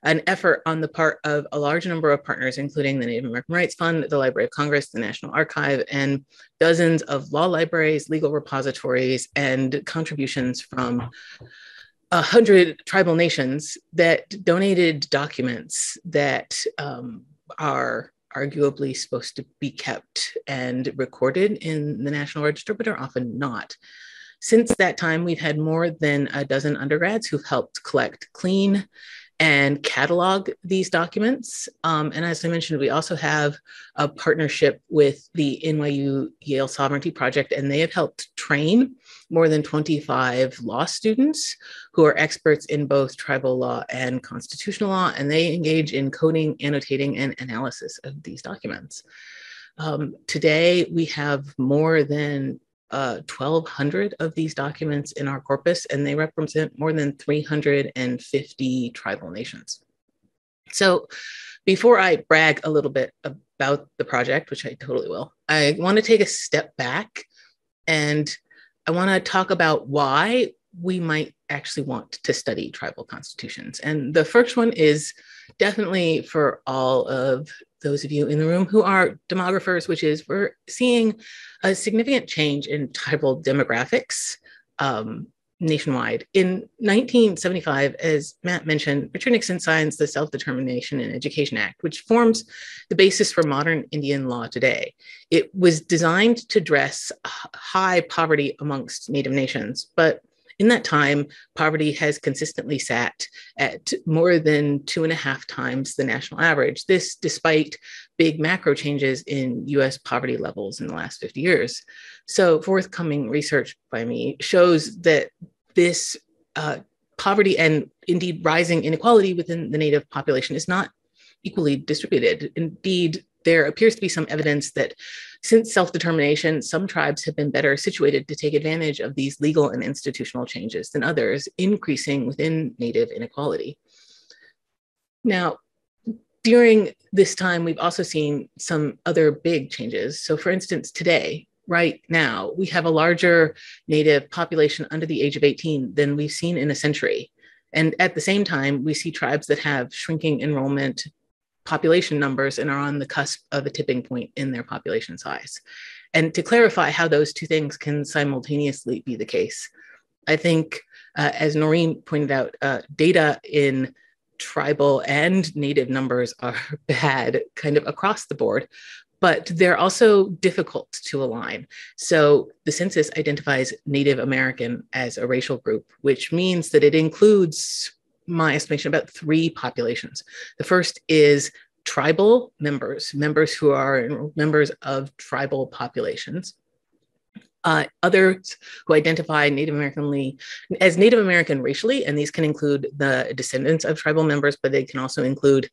an effort on the part of a large number of partners, including the Native American Rights Fund, the Library of Congress, the National Archive, and dozens of law libraries, legal repositories, and contributions from a hundred tribal nations that donated documents that um, are arguably supposed to be kept and recorded in the National Register, but are often not. Since that time, we've had more than a dozen undergrads who've helped collect, clean, and catalog these documents. Um, and as I mentioned, we also have a partnership with the N Y U Yale Sovereignty Project, and they have helped train more than twenty-five law students who are experts in both tribal law and constitutional law, and they engage in coding, annotating, and analysis of these documents. Um, today, we have more than Uh, twelve hundred of these documents in our corpus, and they represent more than three hundred fifty tribal nations. So before I brag a little bit about the project, which I totally will, I want to take a step back and I want to talk about why we might actually want to study tribal constitutions. And the first one is definitely for all of those of you in the room who are demographers, which is we're seeing a significant change in tribal demographics um, nationwide. In nineteen seventy-five, as Matt mentioned, Richard Nixon signs the Self-Determination and Education Act, which forms the basis for modern Indian law today. It was designed to address high poverty amongst Native nations, but in that time, poverty has consistently sat at more than two and a half times the national average. This despite big macro changes in U S poverty levels in the last fifty years. So forthcoming research by me shows that this uh, poverty and indeed rising inequality within the Native population is not equally distributed. Indeed, there appears to be some evidence that since self-determination, some tribes have been better situated to take advantage of these legal and institutional changes than others, increasing within Native inequality. Now, during this time, we've also seen some other big changes. So for instance, today, right now, we have a larger Native population under the age of eighteen than we've seen in a century. And at the same time, we see tribes that have shrinking enrollment population numbers and are on the cusp of a tipping point in their population size. And to clarify how those two things can simultaneously be the case, I think, uh, as Noreen pointed out, uh, data in tribal and Native numbers are bad kind of across the board, but they're also difficult to align. So the census identifies Native American as a racial group, which means that it includes my estimation about three populations. The first is tribal members, members who are members of tribal populations. Uh, others who identify Native Americanly as Native American racially, and these can include the descendants of tribal members, but they can also include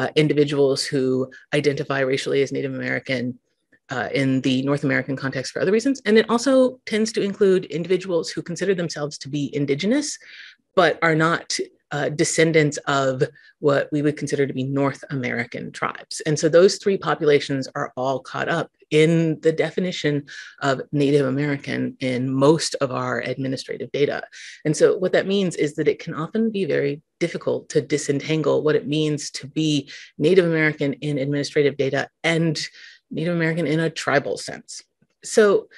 uh, individuals who identify racially as Native American, uh, in the North American context for other reasons. And it also tends to include individuals who consider themselves to be indigenous, but are not uh, descendants of what we would consider to be North American tribes. And so those three populations are all caught up in the definition of Native American in most of our administrative data. And so what that means is that it can often be very difficult to disentangle what it means to be Native American in administrative data and Native American in a tribal sense. So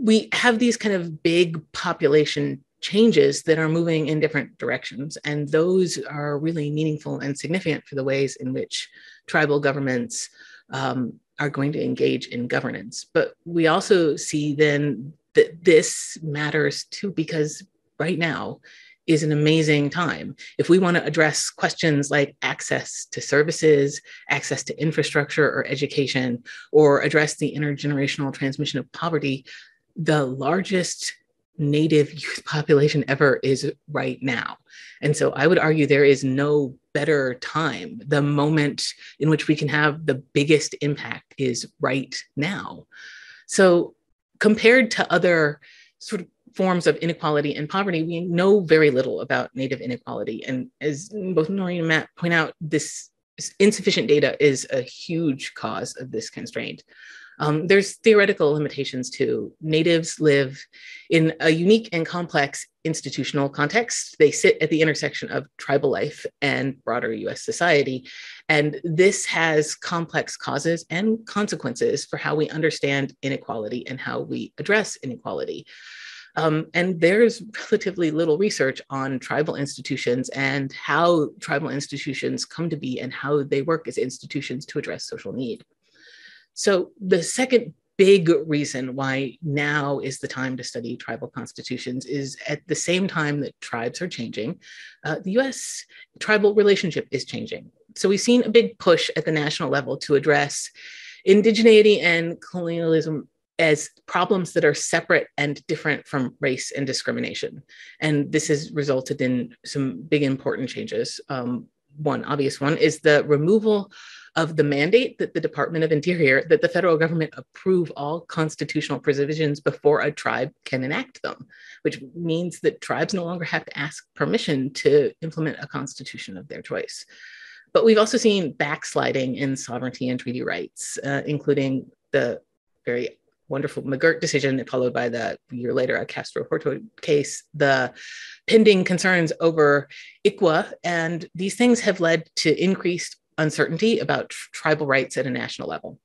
we have these kind of big population changes that are moving in different directions. And those are really meaningful and significant for the ways in which tribal governments um, are going to engage in governance. But we also see then that this matters too, because right now is an amazing time. If we want to address questions like access to services, access to infrastructure or education, or address the intergenerational transmission of poverty, the largest Native youth population ever is right now. And so I would argue there is no better time. The moment in which we can have the biggest impact is right now. So compared to other sort of forms of inequality and poverty, we know very little about Native inequality. And as both Noreen and Matt point out, this insufficient data is a huge cause of this constraint. Um, there's theoretical limitations too. Natives live in a unique and complex institutional context. They sit at the intersection of tribal life and broader U S society. And this has complex causes and consequences for how we understand inequality and how we address inequality. Um, and there's relatively little research on tribal institutions and how tribal institutions come to be and how they work as institutions to address social need. So the second big reason why now is the time to study tribal constitutions is at the same time that tribes are changing, uh, the U S tribal relationship is changing. So we've seen a big push at the national level to address indigeneity and colonialism as problems that are separate and different from race and discrimination. And this has resulted in some big important changes. Um, one obvious one is the removal of the mandate that the Department of Interior, that the federal government approve all constitutional provisions before a tribe can enact them, which means that tribes no longer have to ask permission to implement a constitution of their choice. But we've also seen backsliding in sovereignty and treaty rights, uh, including the very wonderful McGirt decision, followed by the year later, a Castro-Horta case, the pending concerns over I C W A, and these things have led to increased uncertainty about tribal rights at a national level.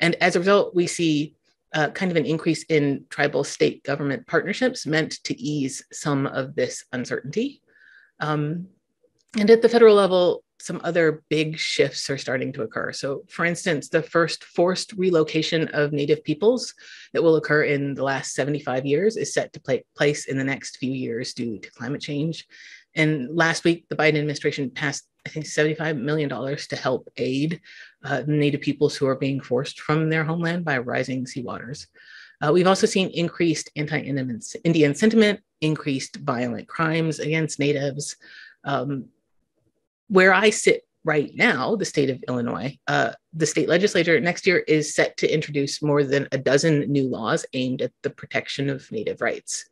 And as a result, we see uh, kind of an increase in tribal state government partnerships meant to ease some of this uncertainty. Um, and at the federal level, some other big shifts are starting to occur. So for instance, the first forced relocation of Native peoples that will occur in the last seventy-five years is set to take place in the next few years due to climate change. And last week, the Biden administration passed, I think, seventy-five million dollars to help aid uh, Native peoples who are being forced from their homeland by rising seawaters. Uh, we've also seen increased anti-Indian sentiment, increased violent crimes against Natives. Um, Where I sit right now, the state of Illinois, uh, the state legislature next year is set to introduce more than a dozen new laws aimed at the protection of Native rights.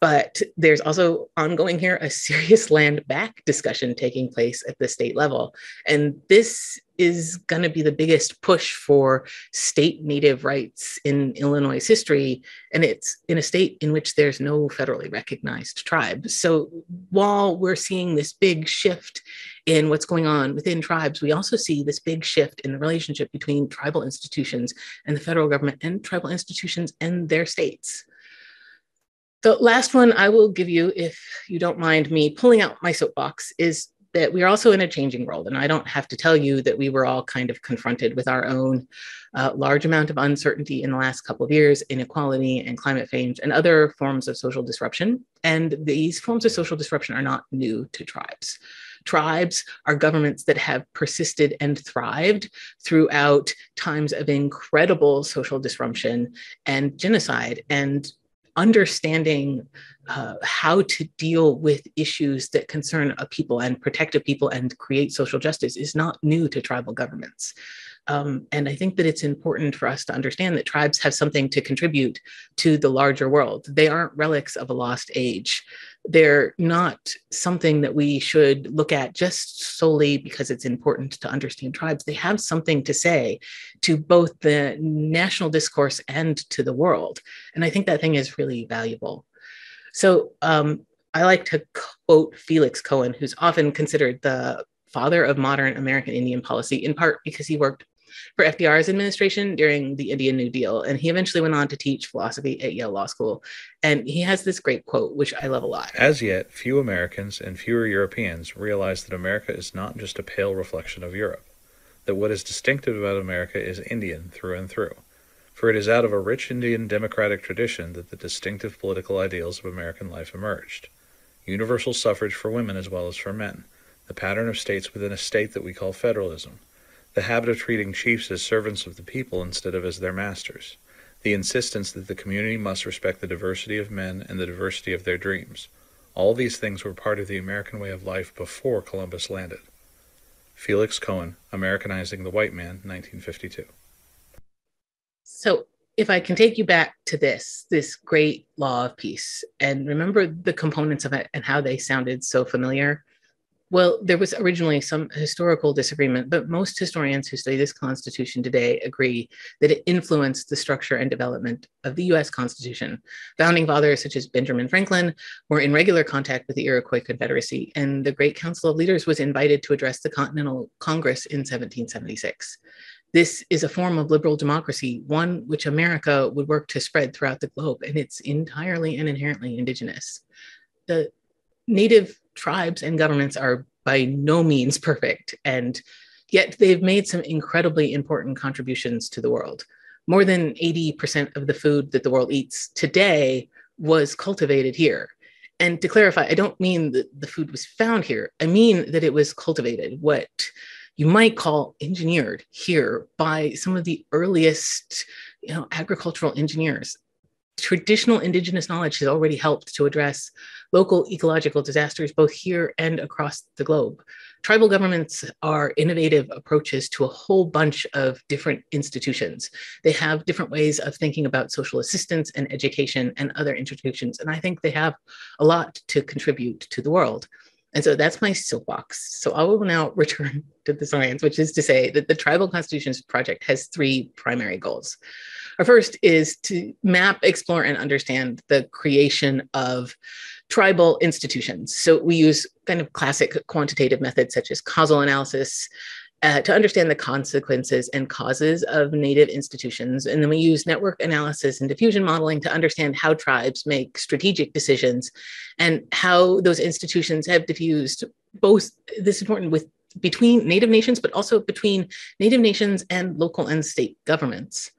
But there's also ongoing here a serious land back discussion taking place at the state level. And this is going to be the biggest push for state Native rights in Illinois' history. And it's in a state in which there's no federally recognized tribe. So while we're seeing this big shift in what's going on within tribes, we also see this big shift in the relationship between tribal institutions and the federal government and tribal institutions and their states. The last one I will give you, if you don't mind me pulling out my soapbox, is that we're also in a changing world. And I don't have to tell you that we were all kind of confronted with our own uh, large amount of uncertainty in the last couple of years, inequality and climate change and other forms of social disruption. And these forms of social disruption are not new to tribes. Tribes are governments that have persisted and thrived throughout times of incredible social disruption and genocide, and understanding uh, how to deal with issues that concern a people and protect a people and create social justice is not new to tribal governments. Um, and I think that it's important for us to understand that tribes have something to contribute to the larger world. They aren't relics of a lost age. They're not something that we should look at just solely because it's important to understand tribes. They have something to say to both the national discourse and to the world. And I think that thing is really valuable. So um, I like to quote Felix Cohen, who's often considered the father of modern American Indian policy, in part because he worked for F D R's administration during the Indian New Deal. And he eventually went on to teach philosophy at Yale Law School. And he has this great quote, which I love a lot. As yet, few Americans and fewer Europeans realize that America is not just a pale reflection of Europe, that what is distinctive about America is Indian through and through. For it is out of a rich Indian democratic tradition that the distinctive political ideals of American life emerged. Universal suffrage for women as well as for men, the pattern of states within a state that we call federalism, the habit of treating chiefs as servants of the people instead of as their masters, the insistence that the community must respect the diversity of men and the diversity of their dreams. All these things were part of the American way of life before Columbus landed. Felix Cohen, Americanizing the White Man, nineteen fifty-two. So if I can take you back to this, this great law of peace, and remember the components of it and how they sounded so familiar. Well, there was originally some historical disagreement, but most historians who study this Constitution today agree that it influenced the structure and development of the U S Constitution. Founding fathers such as Benjamin Franklin were in regular contact with the Iroquois Confederacy, and the Great Council of Leaders was invited to address the Continental Congress in seventeen seventy-six. This is a form of liberal democracy, one which America would work to spread throughout the globe, and it's entirely and inherently indigenous. The Native tribes and governments are by no means perfect, and yet they've made some incredibly important contributions to the world. More than eighty percent of the food that the world eats today was cultivated here. And to clarify, I don't mean that the food was found here. I mean that it was cultivated, what you might call engineered here by some of the earliest, you know, agricultural engineers. Traditional indigenous knowledge has already helped to address local ecological disasters, both here and across the globe. Tribal governments are innovative approaches to a whole bunch of different institutions. They have different ways of thinking about social assistance and education and other institutions. And I think they have a lot to contribute to the world. And so that's my soapbox. So I will now return to the science, which is to say that the Tribal Constitutions Project has three primary goals. Our first is to map, explore, and understand the creation of tribal institutions. So we use kind of classic quantitative methods such as causal analysis uh, to understand the consequences and causes of Native institutions. And then we use network analysis and diffusion modeling to understand how tribes make strategic decisions and how those institutions have diffused both, this is important, with between Native nations, but also between Native nations and local and state governments.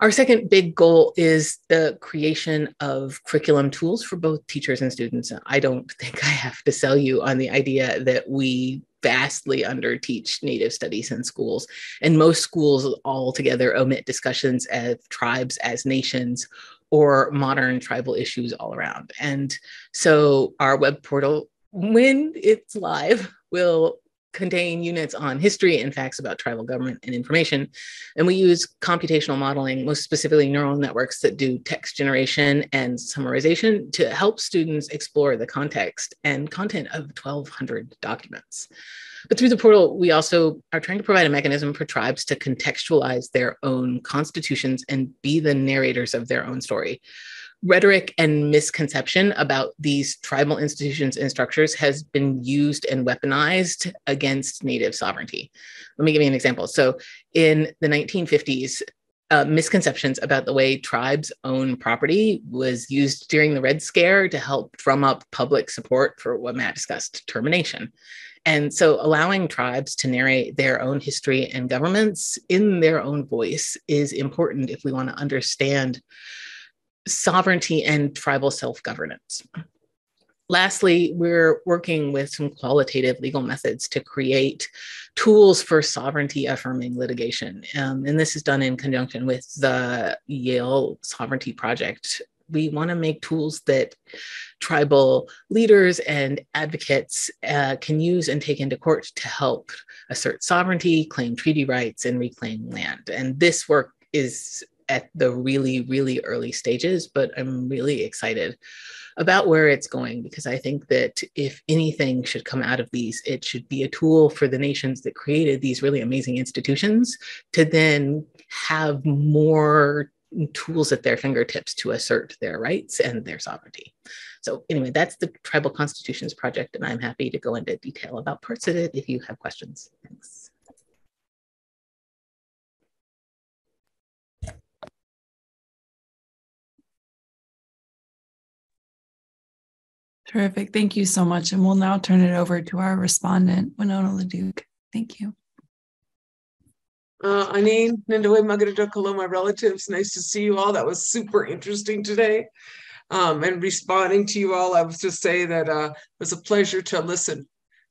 Our second big goal is the creation of curriculum tools for both teachers and students. I don't think I have to sell you on the idea that we vastly underteach Native studies in schools, and most schools altogether omit discussions of tribes as nations or modern tribal issues all around. And so our web portal, when it's live, will contain units on history and facts about tribal government and information. And we use computational modeling, most specifically neural networks that do text generation and summarization, to help students explore the context and content of twelve hundred documents. But through the portal, we also are trying to provide a mechanism for tribes to contextualize their own constitutions and be the narrators of their own story. Rhetoric and misconception about these tribal institutions and structures has been used and weaponized against Native sovereignty. Let me give you an example. So in the nineteen fifties, uh, misconceptions about the way tribes own property was used during the Red Scare to help drum up public support for what Matt discussed, termination. And so allowing tribes to narrate their own history and governments in their own voice is important if we want to understand sovereignty and tribal self-governance. Lastly, we're working with some qualitative legal methods to create tools for sovereignty affirming litigation. Um, and this is done in conjunction with the Yale Sovereignty Project, we want to make tools that tribal leaders and advocates uh, can use and take into court to help assert sovereignty, claim treaty rights, and reclaim land. And this work is at the really, really early stages, but I'm really excited about where it's going, because I think that if anything should come out of these, it should be a tool for the nations that created these really amazing institutions to then have more tools at their fingertips to assert their rights and their sovereignty. So anyway, that's the Tribal Constitutions Project, and I'm happy to go into detail about parts of it if you have questions. Thanks. Terrific. Thank you so much. And we'll now turn it over to our respondent, Winona LaDuke. Thank you. Uh, Aneen, Nindaway, Magadadokalo, my relatives, nice to see you all. That was super interesting today. Um, and responding to you all, I was just say that uh, it was a pleasure to listen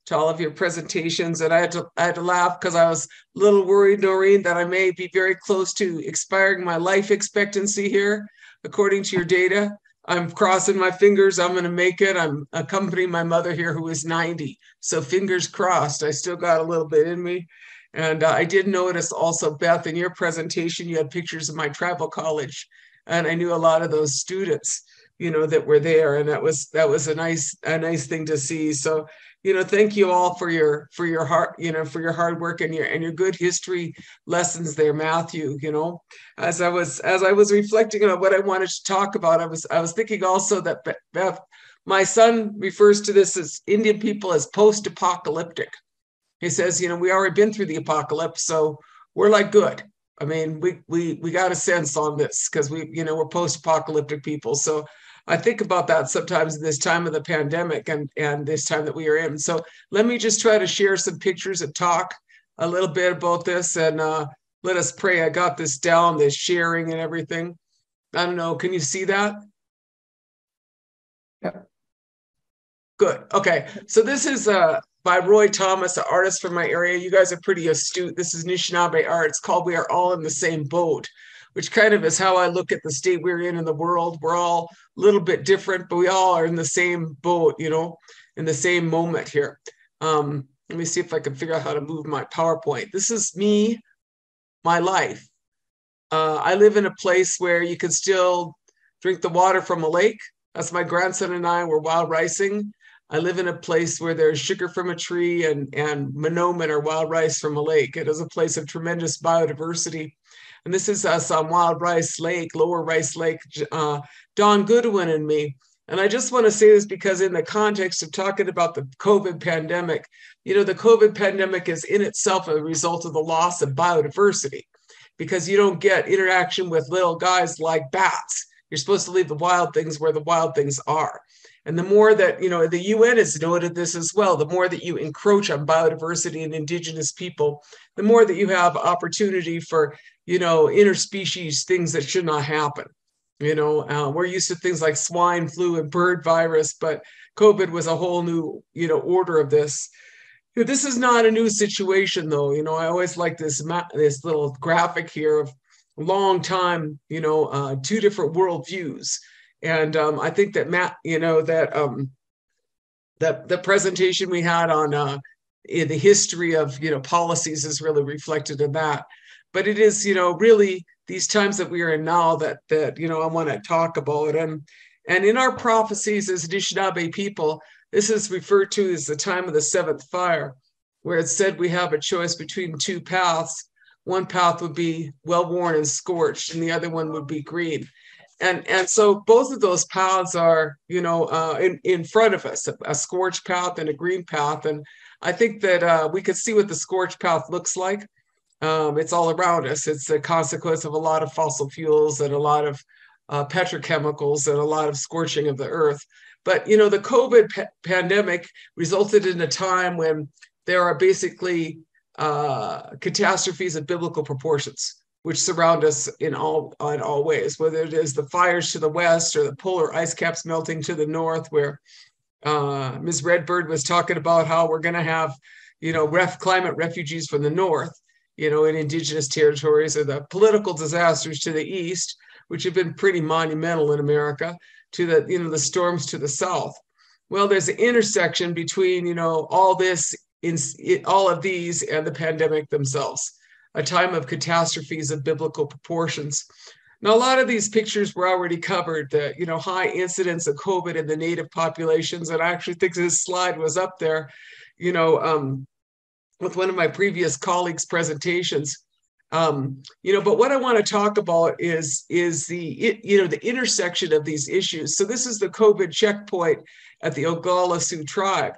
to all of your presentations. And I had to, I had to laugh because I was a little worried, Noreen, that I may be very close to expiring my life expectancy here, according to your data. I'm crossing my fingers. I'm going to make it. I'm accompanying my mother here who is ninety. So fingers crossed. I still got a little bit in me. And uh, I did notice also, Beth, in your presentation, you had pictures of my tribal college. And I knew a lot of those students, you know, that were there. And that was that was a nice, a nice thing to see. So, you know, thank you all for your for your hard, you know, for your hard work and your and your good history lessons there, Matthew. You know, as I was as I was reflecting on what I wanted to talk about, I was I was thinking also that Beth, my son refers to this as Indian people as post-apocalyptic. He says, you know, we already been through the apocalypse, so we're like good. I mean, we we we got a sense on this because we, you know, we're post-apocalyptic people. So I think about that sometimes in this time of the pandemic and, and this time that we are in. So let me just try to share some pictures and talk a little bit about this, and uh, let us pray I got this down, this sharing and everything. I don't know, can you see that? Yeah. Good, okay. So this is uh, by Roy Thomas, an artist from my area. You guys are pretty astute. This is Anishinaabe art. It's called We Are All in the Same Boat, which kind of is how I look at the state we're in in the world. We're all a little bit different, but we all are in the same boat, you know, in the same moment here. Um, let me see if I can figure out how to move my PowerPoint. This is me, my life. Uh, I live in a place where you can still drink the water from a lake. That's my grandson and I, we're wild ricing. I live in a place where there's sugar from a tree and, and monomen or wild rice from a lake. It is a place of tremendous biodiversity. And this is us on Wild Rice Lake, Lower Rice Lake, uh, Don Goodwin and me. And I just want to say this because in the context of talking about the COVID pandemic, you know, the COVID pandemic is in itself a result of the loss of biodiversity, because you don't get interaction with little guys like bats. You're supposed to leave the wild things where the wild things are. And the more that, you know, the U N has noted this as well, the more that you encroach on biodiversity and indigenous people, the more that you have opportunity for, you know, interspecies things that should not happen. You know, uh, we're used to things like swine flu and bird virus, but COVID was a whole new, you know, order of this. This is not a new situation, though. You know, I always like this, this little graphic here of a long time, you know, uh, two different worldviews. And um, I think that Matt, you know, that um, that the presentation we had on uh, in the history of, you know, policies is really reflected in that. But it is, you know, really these times that we are in now that that you know I want to talk about. And and in our prophecies as Anishinaabe people, this is referred to as the time of the seventh fire, where it said we have a choice between two paths. One path would be well worn and scorched, and the other one would be green. And, and so both of those paths are, you know, uh, in, in front of us, a, a scorched path and a green path. And I think that uh, we could see what the scorched path looks like. Um, it's all around us. It's a consequence of a lot of fossil fuels and a lot of uh, petrochemicals and a lot of scorching of the earth. But, you know, the COVID pa- pandemic resulted in a time when there are basically uh, catastrophes of biblical proportions, which surround us in all, in all ways, whether it is the fires to the west or the polar ice caps melting to the north, where uh, Miz Redbird was talking about how we're going to have, you know, ref climate refugees from the north, you know, in indigenous territories, or the political disasters to the east, which have been pretty monumental in America, to the, you know, the storms to the south. Well, there's an intersection between, you know, all this, in, it, all of these and the pandemic themselves, a time of catastrophes of biblical proportions. Now, a lot of these pictures were already covered, the, you know, high incidence of COVID in the native populations. And I actually think this slide was up there, you know, um, with one of my previous colleagues' presentations. Um, you know, but what I want to talk about is, is the, it, you know, the intersection of these issues. So this is the COVID checkpoint at the Oglala Sioux Tribe.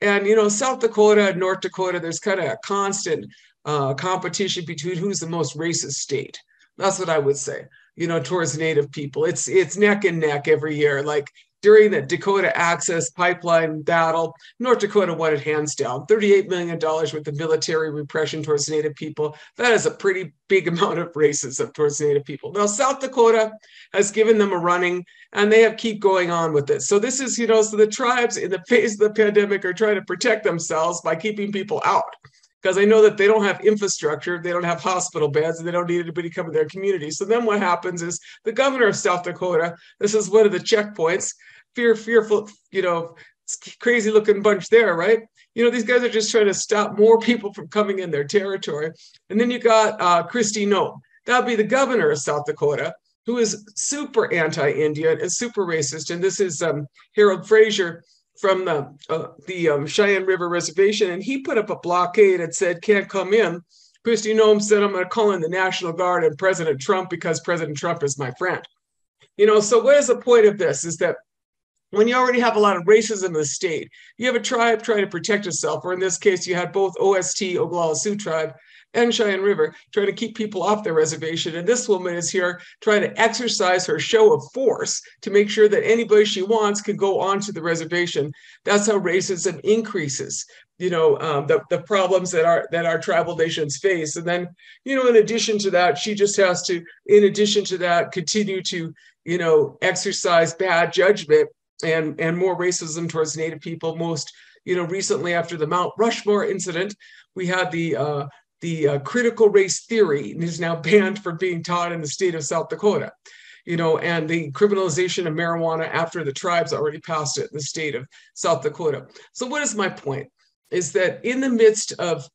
And, you know, South Dakota and North Dakota, there's kind of a constant uh, competition between who's the most racist state. That's what I would say, you know, towards Native people. It's it's neck and neck every year. Like during the Dakota Access Pipeline battle, North Dakota won it hands down. thirty-eight million dollars worth of military repression towards Native people. That is a pretty big amount of racism towards Native people. Now, South Dakota has given them a running, and they have keep going on with it. So this is, you know, so the tribes in the face of the pandemic are trying to protect themselves by keeping people out, because they know that they don't have infrastructure, they don't have hospital beds, and they don't need anybody to come to their community. So then what happens is the governor of South Dakota, this is one of the checkpoints, fear, fearful, you know, crazy looking bunch there, right? You know, these guys are just trying to stop more people from coming in their territory. And then you got uh, Kristi Noem, that'll be the governor of South Dakota, who is super anti-Indian and super racist. And this is um, Harold Frazier, from the, uh, the um, Cheyenne River Reservation, and he put up a blockade and said, can't come in. Kristi Noem said, I'm gonna call in the National Guard and President Trump because President Trump is my friend. You know, so what is the point of this is that when you already have a lot of racism in the state, you have a tribe trying to protect itself, or in this case, you had both O S T, Oglala Sioux Tribe, and Cheyenne River trying to keep people off their reservation. And this woman is here trying to exercise her show of force to make sure that anybody she wants can go onto the reservation. That's how racism increases, you know, um, the, the problems that our, that our tribal nations face. And then, you know, in addition to that, she just has to, in addition to that, continue to, you know, exercise bad judgment and, and more racism towards Native people. Most, you know, recently after the Mount Rushmore incident, we had the, uh, The uh, critical race theory is now banned from being taught in the state of South Dakota, you know, and the criminalization of marijuana after the tribes already passed it in the state of South Dakota. So what is my point is that in the midst of,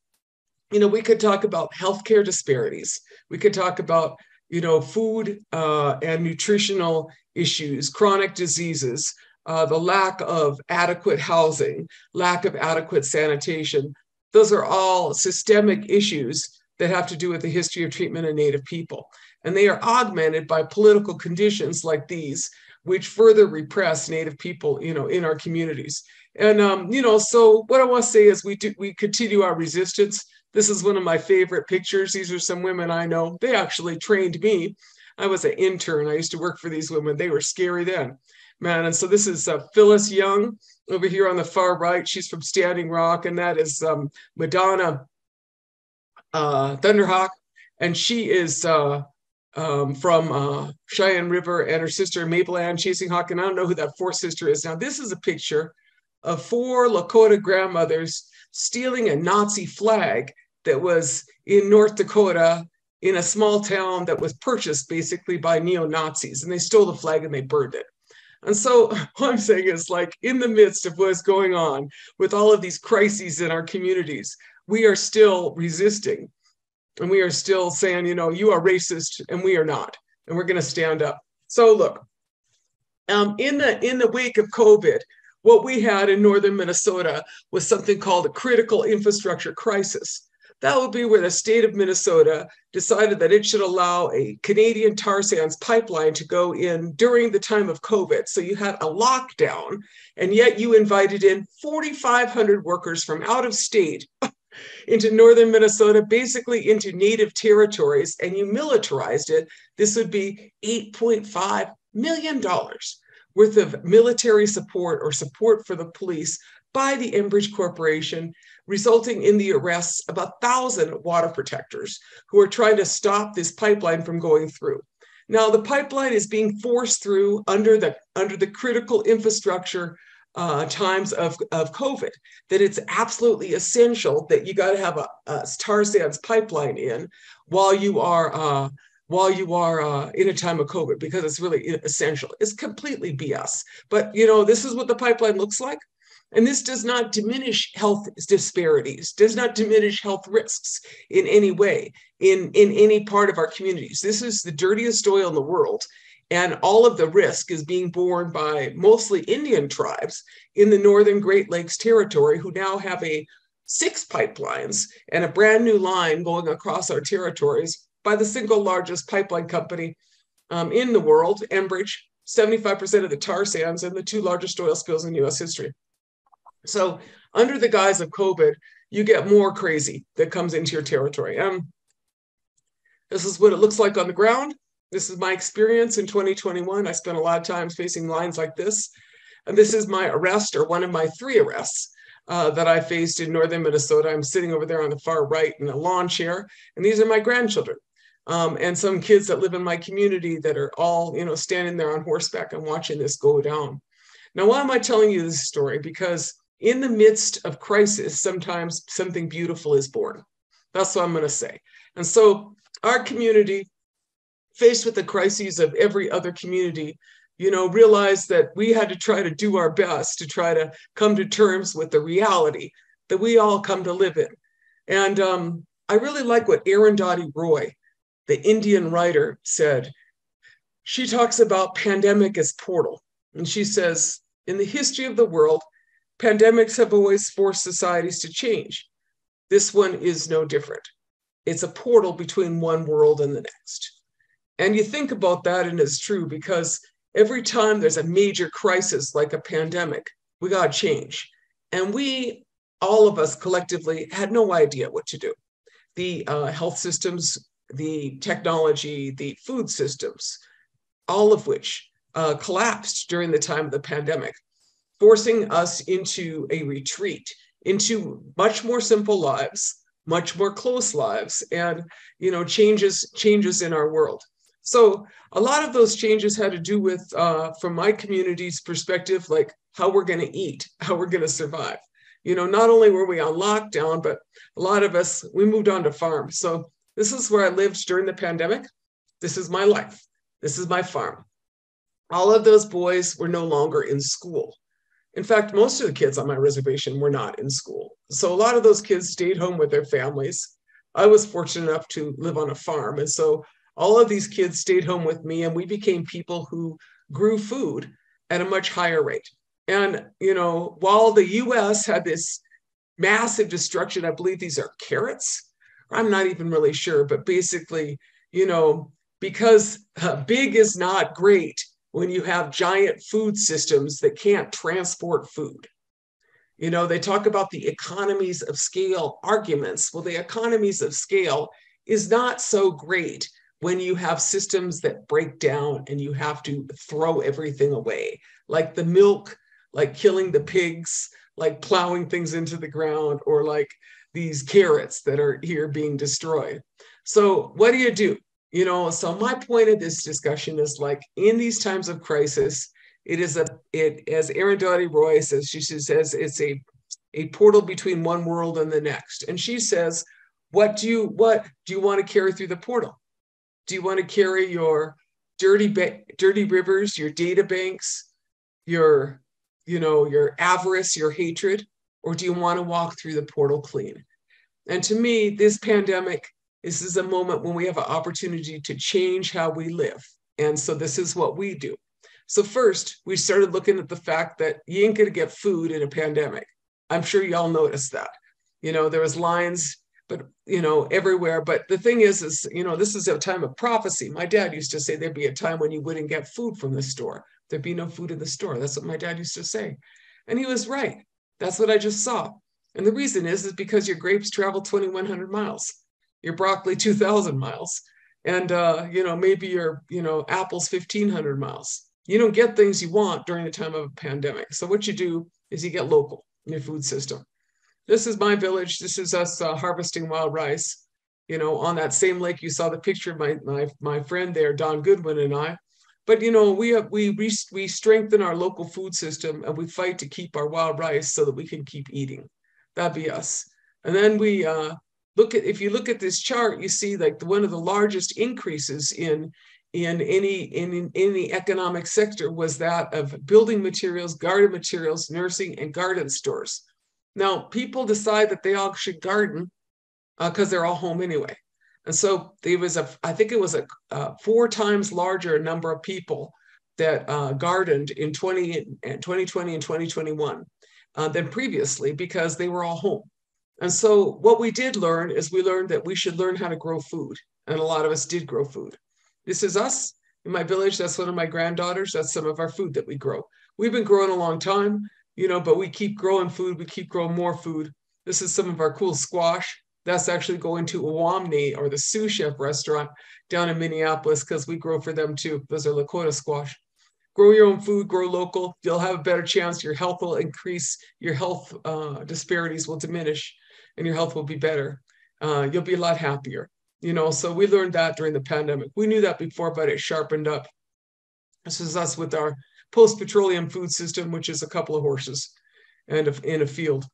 you know, we could talk about healthcare disparities. We could talk about, you know, food uh, and nutritional issues, chronic diseases, uh, the lack of adequate housing, lack of adequate sanitation. Those are all systemic issues that have to do with the history of treatment of Native people. And they are augmented by political conditions like these, which further repress Native people, you know, in our communities. And, um, you know, so what I want to say is we do, we continue our resistance. This is one of my favorite pictures. These are some women I know. They actually trained me. I was an intern. I used to work for these women. They were scary then, man. And so this is uh, Phyllis Young. Over here on the far right, she's from Standing Rock, and that is um, Madonna uh, Thunderhawk, and she is uh, um, from uh, Cheyenne River, and her sister Mabel Ann Chasing Hawk, and I don't know who that fourth sister is. Now, this is a picture of four Lakota grandmothers stealing a Nazi flag that was in North Dakota in a small town that was purchased basically by neo-Nazis, and they stole the flag and they burned it. And so what I'm saying is, like, in the midst of what's going on with all of these crises in our communities, we are still resisting and we are still saying, you know, you are racist and we are not, and we're going to stand up. So look, um, in the in the wake of COVID, what we had in northern Minnesota was something called a critical infrastructure crisis. That would be where the state of Minnesota decided that it should allow a Canadian tar sands pipeline to go in during the time of COVID. So you had a lockdown, and yet you invited in forty-five hundred workers from out of state into northern Minnesota, basically into Native territories, and you militarized it. This would be eight point five million dollars worth of military support or support for the police by the Enbridge Corporation, resulting in the arrests of a thousand water protectors who are trying to stop this pipeline from going through. Now, the pipeline is being forced through under the, under the critical infrastructure uh, times of, of COVID, that it's absolutely essential that you got to have a, a tar sands pipeline in while you are uh, while you are uh, in a time of COVID because it's really essential. It's completely B S. But, you know, this is what the pipeline looks like. And this does not diminish health disparities, does not diminish health risks in any way, in, in any part of our communities. This is the dirtiest oil in the world. And all of the risk is being borne by mostly Indian tribes in the Northern Great Lakes Territory, who now have a six pipelines and a brand new line going across our territories by the single largest pipeline company um, in the world, Enbridge, seventy-five percent of the tar sands and the two largest oil spills in U S history. So under the guise of COVID, you get more crazy that comes into your territory. Um, this is what it looks like on the ground. This is my experience in twenty twenty-one. I spent a lot of time facing lines like this. And this is my arrest, or one of my three arrests uh, that I faced in northern Minnesota. I'm sitting over there on the far right in a lawn chair. And these are my grandchildren um, and some kids that live in my community that are all, you know, standing there on horseback and watching this go down. Now, why am I telling you this story? Because in the midst of crisis, sometimes something beautiful is born. That's what I'm going to say. And so our community, faced with the crises of every other community, you know, realized that we had to try to do our best to try to come to terms with the reality that we all come to live in. And um, I really like what Arundhati Roy, the Indian writer, said. She talks about pandemic as portal. And she says, in the history of the world, pandemics have always forced societies to change. This one is no different. It's a portal between one world and the next. And you think about that, and it's true, because every time there's a major crisis like a pandemic, we got to change. And we, all of us collectively, had no idea what to do. The uh, health systems, the technology, the food systems, all of which uh, collapsed during the time of the pandemic, forcing us into a retreat, into much more simple lives, much more close lives, and, you know, changes, changes in our world. So a lot of those changes had to do with, uh, from my community's perspective, like how we're going to eat, how we're going to survive. You know, not only were we on lockdown, but a lot of us, we moved on to farms. So this is where I lived during the pandemic. This is my life. This is my farm. All of those boys were no longer in school. In fact, most of the kids on my reservation were not in school. So a lot of those kids stayed home with their families. I was fortunate enough to live on a farm. And so all of these kids stayed home with me, and we became people who grew food at a much higher rate. And, you know, while the U S had this massive destruction, I believe these are carrots. I'm not even really sure, but basically, you know, because uh, big is not great when you have giant food systems that can't transport food. You know, they talk about the economies of scale arguments. Well, the economies of scale is not so great when you have systems that break down and you have to throw everything away, like the milk, like killing the pigs, like plowing things into the ground, or like these carrots that are here being destroyed. So what do you do? You know, so my point of this discussion is, like, in these times of crisis, it is a, it, as Arundhati Roy says, she says, it's a, a portal between one world and the next. And she says, what do you, what do you want to carry through the portal? Do you want to carry your dirty, dirty rivers, your data banks, your, you know, your avarice, your hatred, or do you want to walk through the portal clean? And to me, this pandemic, this is a moment when we have an opportunity to change how we live. And so this is what we do. So first, we started looking at the fact that you ain't going to get food in a pandemic. I'm sure y'all noticed that. You know, there was lines, but, you know, everywhere. But the thing is, is, you know, this is a time of prophecy. My dad used to say there'd be a time when you wouldn't get food from the store. There'd be no food in the store. That's what my dad used to say. And he was right. That's what I just saw. And the reason is, is because your grapes travel twenty-one hundred miles, your broccoli two thousand miles, and, uh, you know, maybe your, you know, apples fifteen hundred miles. You don't get things you want during the time of a pandemic. So what you do is you get local in your food system. This is my village. This is us uh, harvesting wild rice. You know, on that same lake, you saw the picture of my, my, my friend there, Don Goodwin, and I. But, you know, we, have, we, we, we strengthen our local food system, and we fight to keep our wild rice so that we can keep eating. That'd be us. And then we, uh, look at, if you look at this chart, you see like one of the largest increases in in any in, in any economic sector was that of building materials, garden materials, nursing, and garden stores. Now, people decide that they all should garden because uh, they're all home anyway. And so there was a, I think it was a, a four times larger number of people that uh, gardened in twenty twenty and twenty twenty-one uh, than previously because they were all home. And so what we did learn is we learned that we should learn how to grow food. And a lot of us did grow food. This is us in my village. That's one of my granddaughters. That's some of our food that we grow. We've been growing a long time, you know, but we keep growing food. We keep growing more food. This is some of our cool squash. That's actually going to Awamni or the Sous Chef restaurant down in Minneapolis because we grow for them too. Those are Lakota squash. Grow your own food, grow local. You'll have a better chance. Your health will increase. Your health uh, disparities will diminish and your health will be better. Uh, you'll be a lot happier. You know, so we learned that during the pandemic. We knew that before, but it sharpened up. This is us with our post-petroleum food system, which is a couple of horses and a, in a field.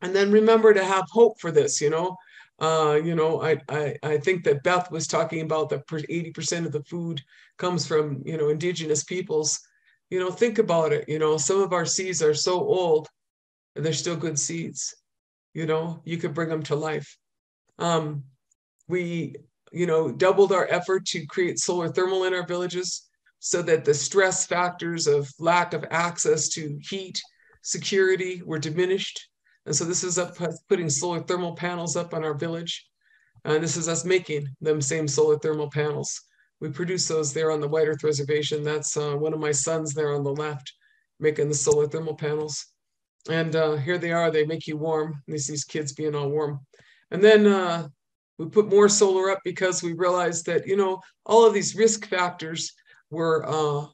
And then remember to have hope for this, you know. Uh, you know, I, I, I think that Beth was talking about that eighty percent of the food comes from, you know, indigenous peoples. You know, think about it. You know, some of our seeds are so old and they're still good seeds. You know, you could bring them to life. Um, we, you know, doubled our effort to create solar thermal in our villages so that the stress factors of lack of access to heat, security were diminished. And so this is up putting solar thermal panels up on our village. And this is us making them same solar thermal panels. We produce those there on the White Earth Reservation. That's uh, one of my sons there on the left making the solar thermal panels. And uh, here they are, they make you warm. These these kids being all warm. And then uh, we put more solar up because we realized that, you know, all of these risk factors were, uh,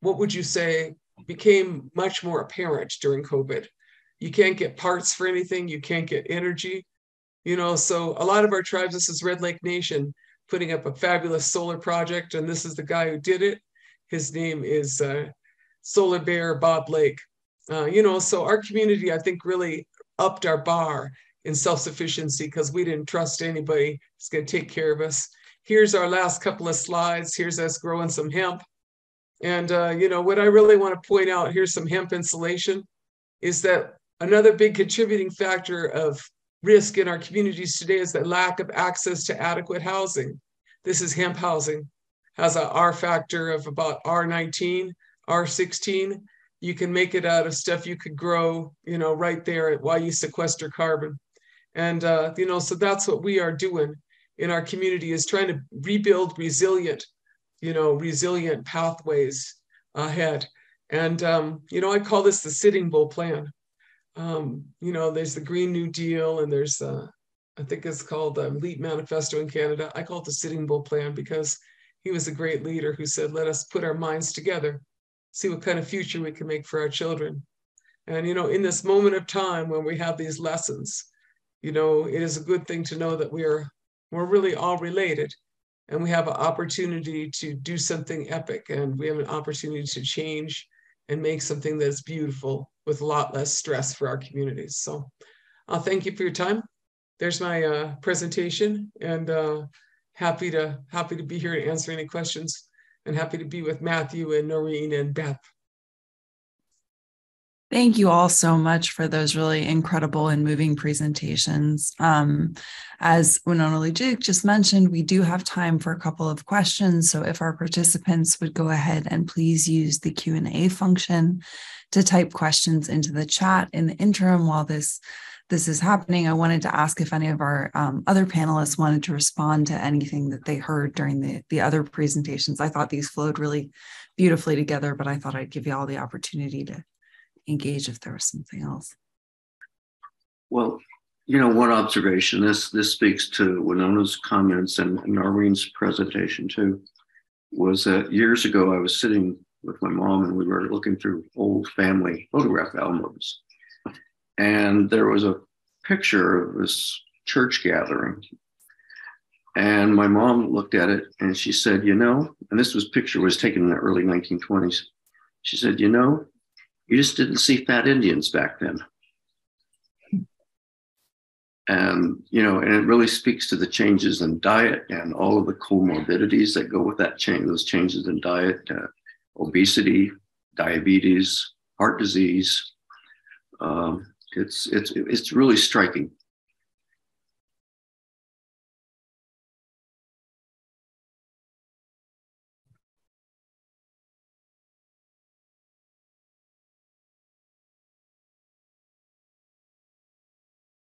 what would you say, became much more apparent during COVID. You can't get parts for anything. You can't get energy, you know. So a lot of our tribes, this is Red Lake Nation, putting up a fabulous solar project. And this is the guy who did it. His name is uh, Solar Bear Bob Lake. Uh, you know, so our community, I think, really upped our bar in self-sufficiency because we didn't trust anybody that's going to take care of us. Here's our last couple of slides. Here's us growing some hemp. And, uh, you know, what I really want to point out, here's some hemp insulation, is that another big contributing factor of risk in our communities today is that lack of access to adequate housing. This is hemp housing, has an R factor of about R nineteen, R sixteen. You can make it out of stuff you could grow, you know, right there while you sequester carbon. And, uh, you know, so that's what we are doing in our community is trying to rebuild resilient, you know, resilient pathways ahead. And, um, you know, I call this the Sitting Bull plan. Um, you know, there's the Green New Deal and there's, uh, I think it's called the LEAP Manifesto in Canada. I call it the Sitting Bull plan because he was a great leader who said, let us put our minds together, see what kind of future we can make for our children. And, you know, in this moment of time when we have these lessons, you know, it is a good thing to know that we are, we're really all related and we have an opportunity to do something epic and we have an opportunity to change and make something that's beautiful with a lot less stress for our communities. So uh, thank you for your time. There's my uh, presentation and uh, happy to happy to be here to answer any questions and happy to be with Matthew and Noreen and Beth. Thank you all so much for those really incredible and moving presentations. Um, as Winona LaDuke just mentioned, we do have time for a couple of questions. So if our participants would go ahead and please use the Q and A function to type questions into the chat in the interim while this, this is happening. I wanted to ask if any of our um, other panelists wanted to respond to anything that they heard during the, the other presentations. I thought these flowed really beautifully together, but I thought I'd give you all the opportunity to engage if there was something else. Well, you know, one observation, this this speaks to Winona's comments and Noreen's presentation too, was that years ago I was sitting with my mom and we were looking through old family photograph albums. And there was a picture of this church gathering. And my mom looked at it and she said, you know, and this was picture was taken in the early nineteen twenties. She said, you know, you just didn't see fat Indians back then. And, you know, and it really speaks to the changes in diet and all of the comorbidities that go with that change, those changes in diet, uh, obesity, diabetes, heart disease. Um, it's, it's, it's really striking.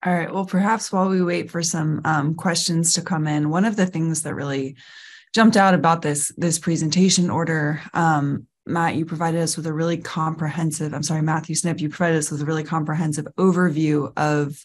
All right, well, perhaps while we wait for some um, questions to come in, one of the things that really jumped out about this, this presentation order, um, Matt, you provided us with a really comprehensive, I'm sorry, Matthew Snipp, you provided us with a really comprehensive overview of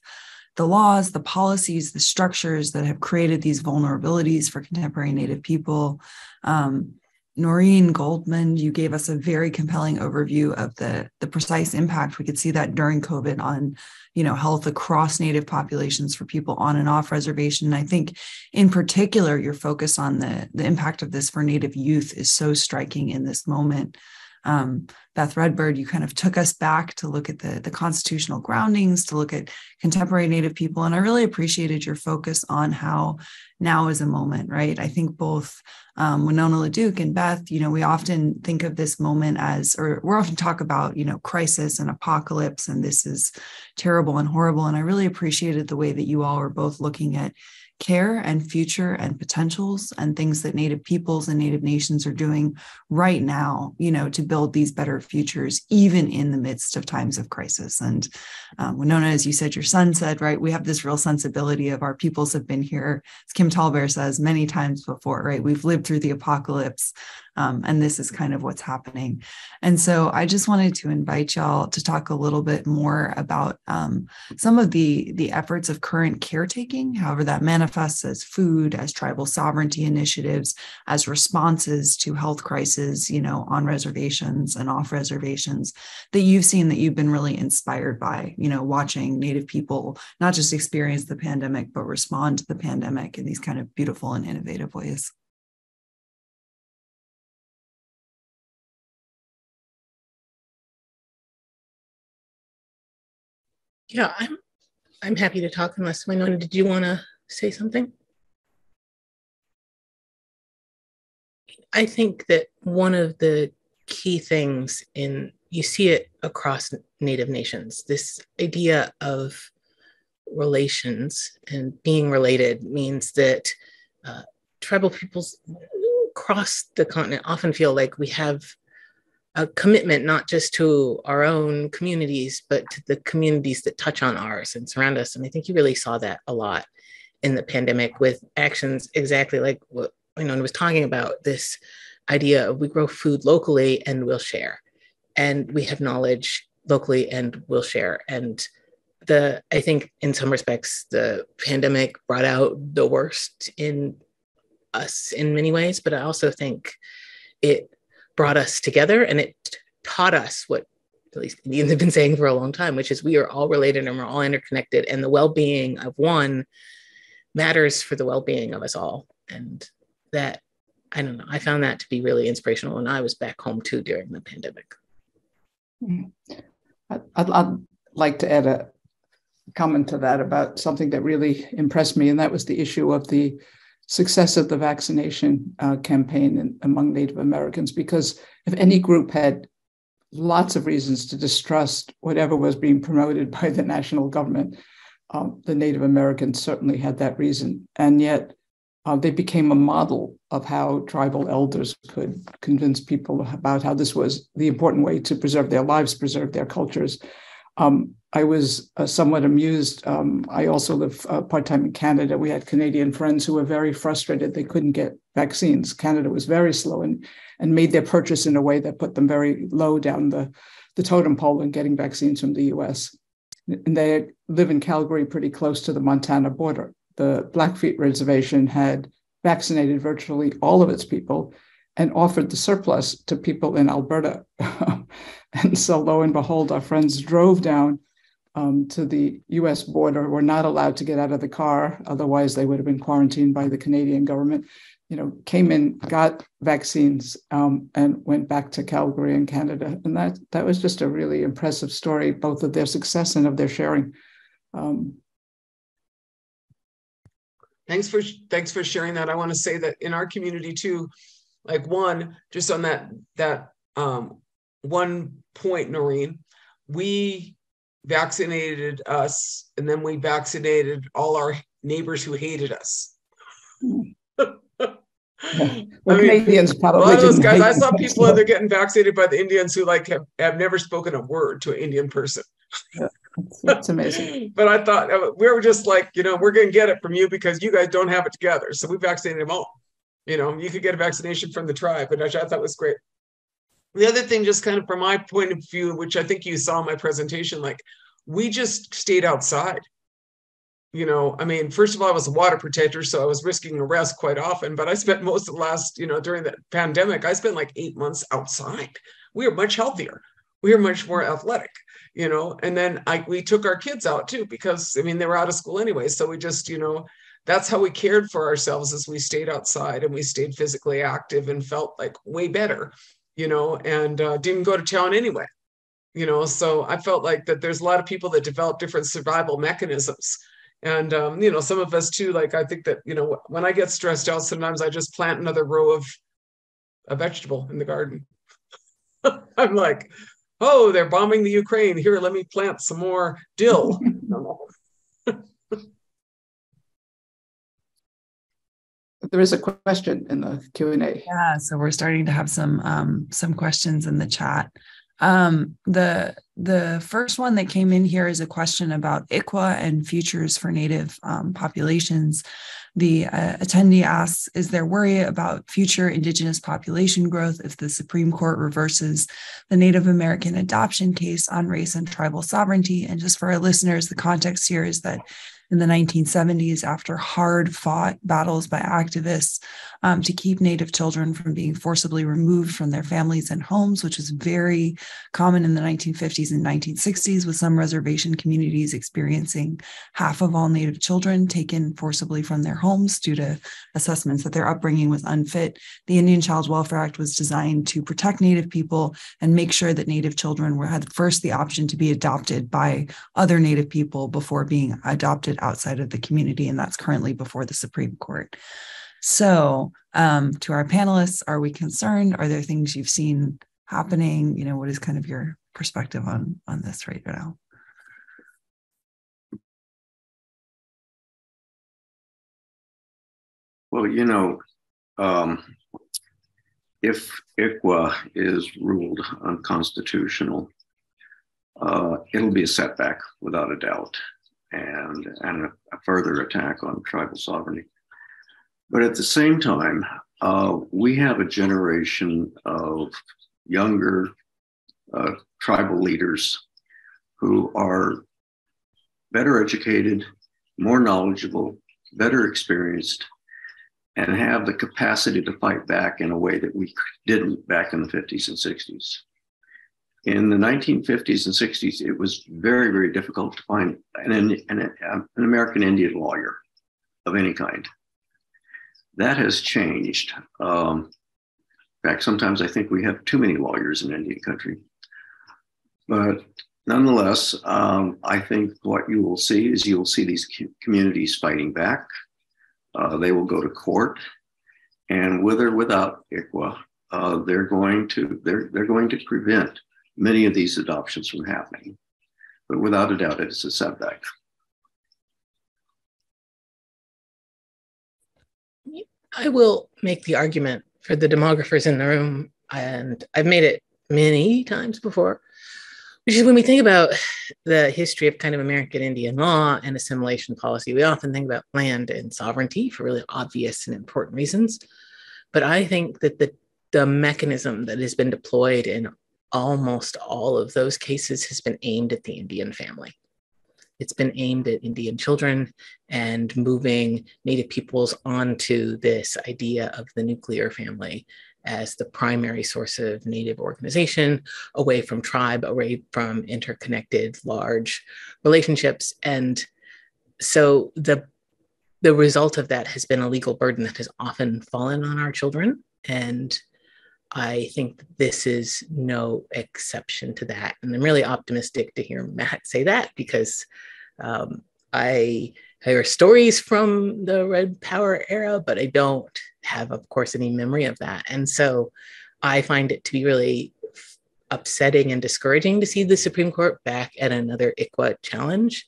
the laws, the policies, the structures that have created these vulnerabilities for contemporary Native people. Um, Noreen Goldman, you gave us a very compelling overview of the, the precise impact. We could see that during COVID on, you know, health across Native populations for people on and off reservation. And I think in particular, your focus on the, the impact of this for Native youth is so striking in this moment. Um, Beth Redbird, you kind of took us back to look at the, the constitutional groundings, to look at contemporary Native people. And I really appreciated your focus on how now is a moment, right? I think both um, Winona LaDuke and Beth, you know, we often think of this moment as, or we're often talk about, you know, crisis and apocalypse, and this is terrible and horrible. And I really appreciated the way that you all were both looking at care and future and potentials and things that Native peoples and Native nations are doing right now, you know, to build these better futures, even in the midst of times of crisis. And um, Winona, as you said, your son said, right, we have this real sensibility of our peoples have been here, as Kim Tallbear says, many times before, right? We've lived through the apocalypse. Um, and this is kind of what's happening. And so I just wanted to invite y'all to talk a little bit more about um, some of the, the efforts of current caretaking, however that manifests as food, as tribal sovereignty initiatives, as responses to health crises, you know, on reservations and off reservations that you've seen, that you've been really inspired by, you know, watching Native people not just experience the pandemic, but respond to the pandemic in these kind of beautiful and innovative ways. Yeah, I'm, I'm happy to talk unless, Winona, did you want to say something? I think that one of the key things in, you see it across Native nations, this idea of relations and being related means that uh, tribal peoples across the continent often feel like we have a commitment not just to our own communities, but to the communities that touch on ours and surround us. And I think you really saw that a lot in the pandemic with actions exactly like what Winona was talking about, this idea of we grow food locally and we'll share, and we have knowledge locally and we'll share. And the I think in some respects, the pandemic brought out the worst in us in many ways, but I also think it brought us together, and it taught us what at least Indians have been saying for a long time, which is we are all related and we're all interconnected, and the well-being of one matters for the well-being of us all. And that, I don't know, I found that to be really inspirational when I was back home too during the pandemic. I'd, I'd like to add a comment to that about something that really impressed me, and that was the issue of the success of the vaccination uh, campaign in, among Native Americans, because if any group had lots of reasons to distrust whatever was being promoted by the national government, um, the Native Americans certainly had that reason. And yet uh, they became a model of how tribal elders could convince people about how this was the important way to preserve their lives, preserve their cultures. Um, I was uh, somewhat amused. Um, I also live uh, part-time in Canada. We had Canadian friends who were very frustrated they couldn't get vaccines. Canada was very slow and, and made their purchase in a way that put them very low down the, the totem pole in getting vaccines from the U S. And they live in Calgary, pretty close to the Montana border. The Blackfeet Reservation had vaccinated virtually all of its people and offered the surplus to people in Alberta. And so lo and behold, our friends drove down um, to the U S border, were not allowed to get out of the car, otherwise they would have been quarantined by the Canadian government, you know, came in, got vaccines, um, and went back to Calgary in Canada. And that, that was just a really impressive story, both of their success and of their sharing. Um, Thanks for thanks for sharing that. I want to say that in our community too, like one, just on that that um, one point, Noreen, we vaccinated us, and then we vaccinated all our neighbors who hated us. Well, I mean, Canadians probably. A lot of those guys, I saw people that are getting vaccinated by the Indians who like have, have never spoken a word to an Indian person. Yeah, that's, that's amazing. But I thought we were just like, you know, we're going to get it from you because you guys don't have it together. So we vaccinated them all. You know, you could get a vaccination from the tribe, which I thought was great. The other thing, just kind of from my point of view, which I think you saw in my presentation, like we just stayed outside. You know, I mean, first of all, I was a water protector, so I was risking arrest quite often, but I spent most of the last, you know, during the pandemic, I spent like eight months outside. We were much healthier. We were much more athletic, you know, and then I, we took our kids out too, because I mean, they were out of school anyway. So we just, you know, that's how we cared for ourselves as we stayed outside and we stayed physically active and felt like way better, you know, and uh, didn't go to town anyway. You know, so I felt like that there's a lot of people that develop different survival mechanisms. And, um, you know, some of us too, like, I think that, you know, when I get stressed out, sometimes I just plant another row of a vegetable in the garden. I'm like, oh, they're bombing the Ukraine. Here, let me plant some more dill. There is a question in the Q and A. Yeah, so we're starting to have some, um, some questions in the chat. Um, the the first one that came in here is a question about I C W A and futures for Native um, populations. The uh, attendee asks, is there worry about future Indigenous population growth if the Supreme Court reverses the Native American adoption case on race and tribal sovereignty? And just for our listeners, the context here is that in the nineteen seventies, after hard-fought battles by activists um, to keep Native children from being forcibly removed from their families and homes, which was very common in the nineteen fifties and nineteen sixties, with some reservation communities experiencing half of all Native children taken forcibly from their homes due to assessments that their upbringing was unfit. The Indian Child Welfare Act was designed to protect Native people and make sure that Native children were had first the option to be adopted by other Native people before being adopted outside of the community, and that's currently before the Supreme Court. So um, to our panelists, are we concerned? Are there things you've seen happening? You know, what is kind of your perspective on, on this right now? Well, you know, um, if I C W A is ruled unconstitutional, uh, it'll be a setback without a doubt. And, and a further attack on tribal sovereignty. But at the same time, uh, we have a generation of younger uh, tribal leaders who are better educated, more knowledgeable, better experienced, and have the capacity to fight back in a way that we didn't back in the fifties and sixties. In the nineteen fifties and sixties, it was very, very difficult to find an, an, an American Indian lawyer of any kind. That has changed. Um, in fact, sometimes I think we have too many lawyers in Indian country. But nonetheless, um, I think what you will see is you will see these communities fighting back. Uh, they will go to court, and with or without I C W A, uh, they're going to they're they're going to prevent many of these adoptions from happening, but without a doubt, it's a setback. I will make the argument for the demographers in the room, and I've made it many times before, which is when we think about the history of kind of American Indian law and assimilation policy, we often think about land and sovereignty for really obvious and important reasons. But I think that the, the mechanism that has been deployed in almost all of those cases has been aimed at the Indian family. It's been aimed at Indian children and moving Native peoples onto this idea of the nuclear family as the primary source of Native organization, away from tribe, away from interconnected large relationships. And so the, the result of that has been a legal burden that has often fallen on our children. And I think this is no exception to that. And I'm really optimistic to hear Matt say that, because um, I hear stories from the Red Power era, but I don't have, of course, any memory of that. And so I find it to be really upsetting and discouraging to see the Supreme Court back at another I C W A challenge.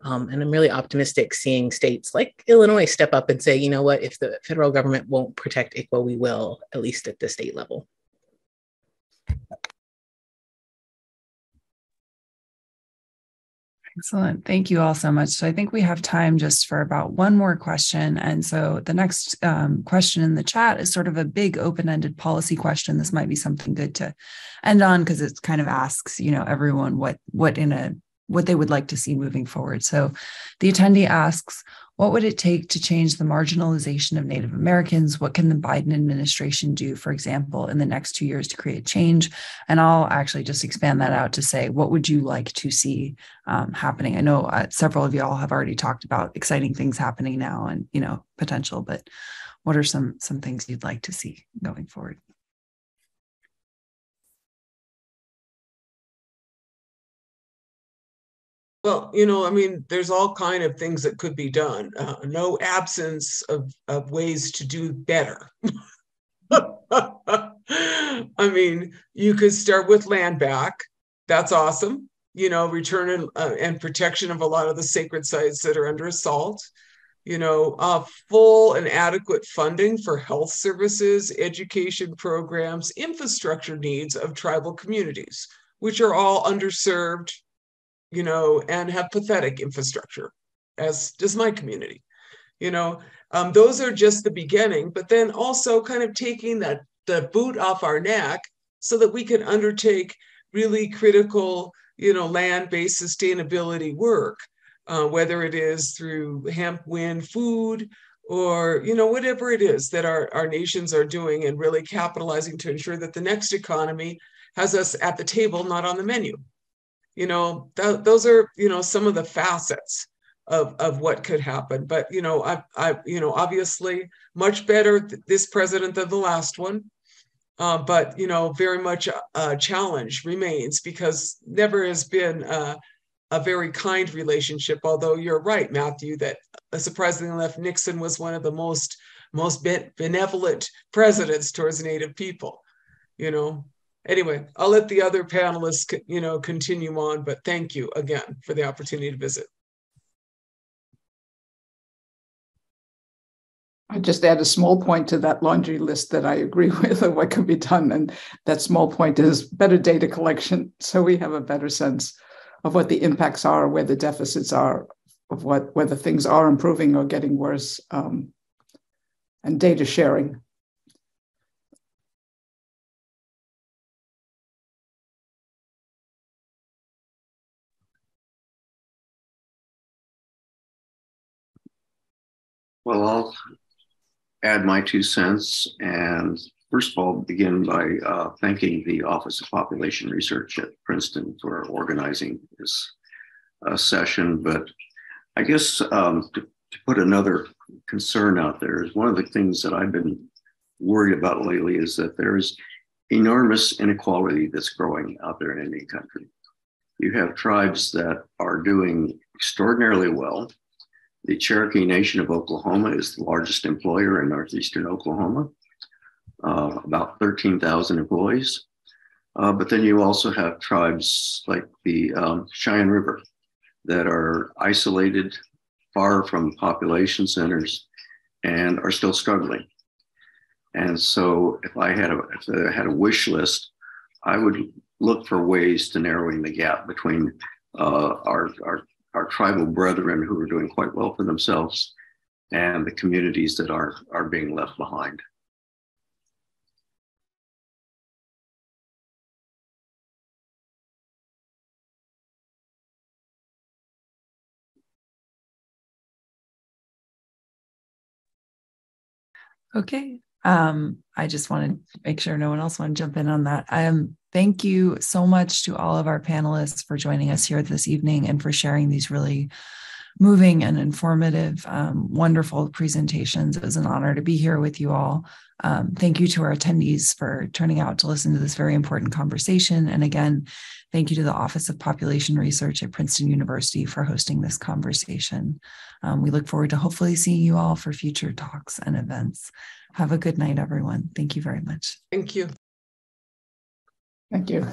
Um, and I'm really optimistic seeing states like Illinois step up and say, you know what, if the federal government won't protect I C W A, we will, at least at the state level. Excellent. Thank you all so much. So I think we have time just for about one more question. And so the next um, question in the chat is sort of a big open-ended policy question. This might be something good to end on because it kind of asks, you know, everyone what what in a what they would like to see moving forward. So the attendee asks, what would it take to change the marginalization of Native Americans? What can the Biden administration do, for example, in the next two years to create change? And I'll actually just expand that out to say, what would you like to see um, happening? I know uh, several of y'all have already talked about exciting things happening now and, you know, potential, but what are some, some things you'd like to see going forward? Well, you know, I mean, there's all kind of things that could be done. Uh, no absence of, of ways to do better. I mean, you could start with land back. That's awesome. You know, return and, uh, and protection of a lot of the sacred sites that are under assault. You know, uh, full and adequate funding for health services, education programs, infrastructure needs of tribal communities, which are all underserved, you know, and have pathetic infrastructure, as does my community. You know, um, those are just the beginning, but then also kind of taking that the boot off our neck so that we can undertake really critical, you know, land-based sustainability work, uh, whether it is through hemp, wind, food, or, you know, whatever it is that our, our nations are doing and really capitalizing to ensure that the next economy has us at the table, not on the menu. You know, th those are, you know, some of the facets of, of what could happen. But, you know, I, I, you know, obviously much better th this president than the last one. Uh, but, you know, very much a, a challenge remains because never has been a, a very kind relationship. Although you're right, Matthew, that surprisingly enough, Nixon was one of the most, most be benevolent presidents towards Native people, you know. Anyway, I'll let the other panelists, you know, continue on, but thank you again for the opportunity to visit. I just add a small point to that laundry list that I agree with of what can be done. And that small point is better data collection, so we have a better sense of what the impacts are, where the deficits are, of what whether things are improving or getting worse, um, and data sharing. Well, I'll add my two cents, and first of all, begin by uh, thanking the Office of Population Research at Princeton for organizing this uh, session. But I guess um, to, to put another concern out there is one of the things that I've been worried about lately is that there is enormous inequality that's growing out there in Indian country. You have tribes that are doing extraordinarily well. The Cherokee Nation of Oklahoma is the largest employer in northeastern Oklahoma, uh, about thirteen thousand employees. Uh, but then you also have tribes like the um, Cheyenne River that are isolated, far from population centers, and are still struggling. And so if I had a, if I had a wish list, I would look for ways to narrowing the gap between uh, our, our our tribal brethren who are doing quite well for themselves and the communities that are, are being left behind. Okay. Um, I just want to make sure no one else want to jump in on that. Um, thank you so much to all of our panelists for joining us here this evening and for sharing these really moving and informative, um, wonderful presentations. It was an honor to be here with you all. Um, thank you to our attendees for turning out to listen to this very important conversation. And again, thank you to the Office of Population Research at Princeton University for hosting this conversation. Um, we look forward to hopefully seeing you all for future talks and events. Have a good night, everyone. Thank you very much. Thank you. Thank you.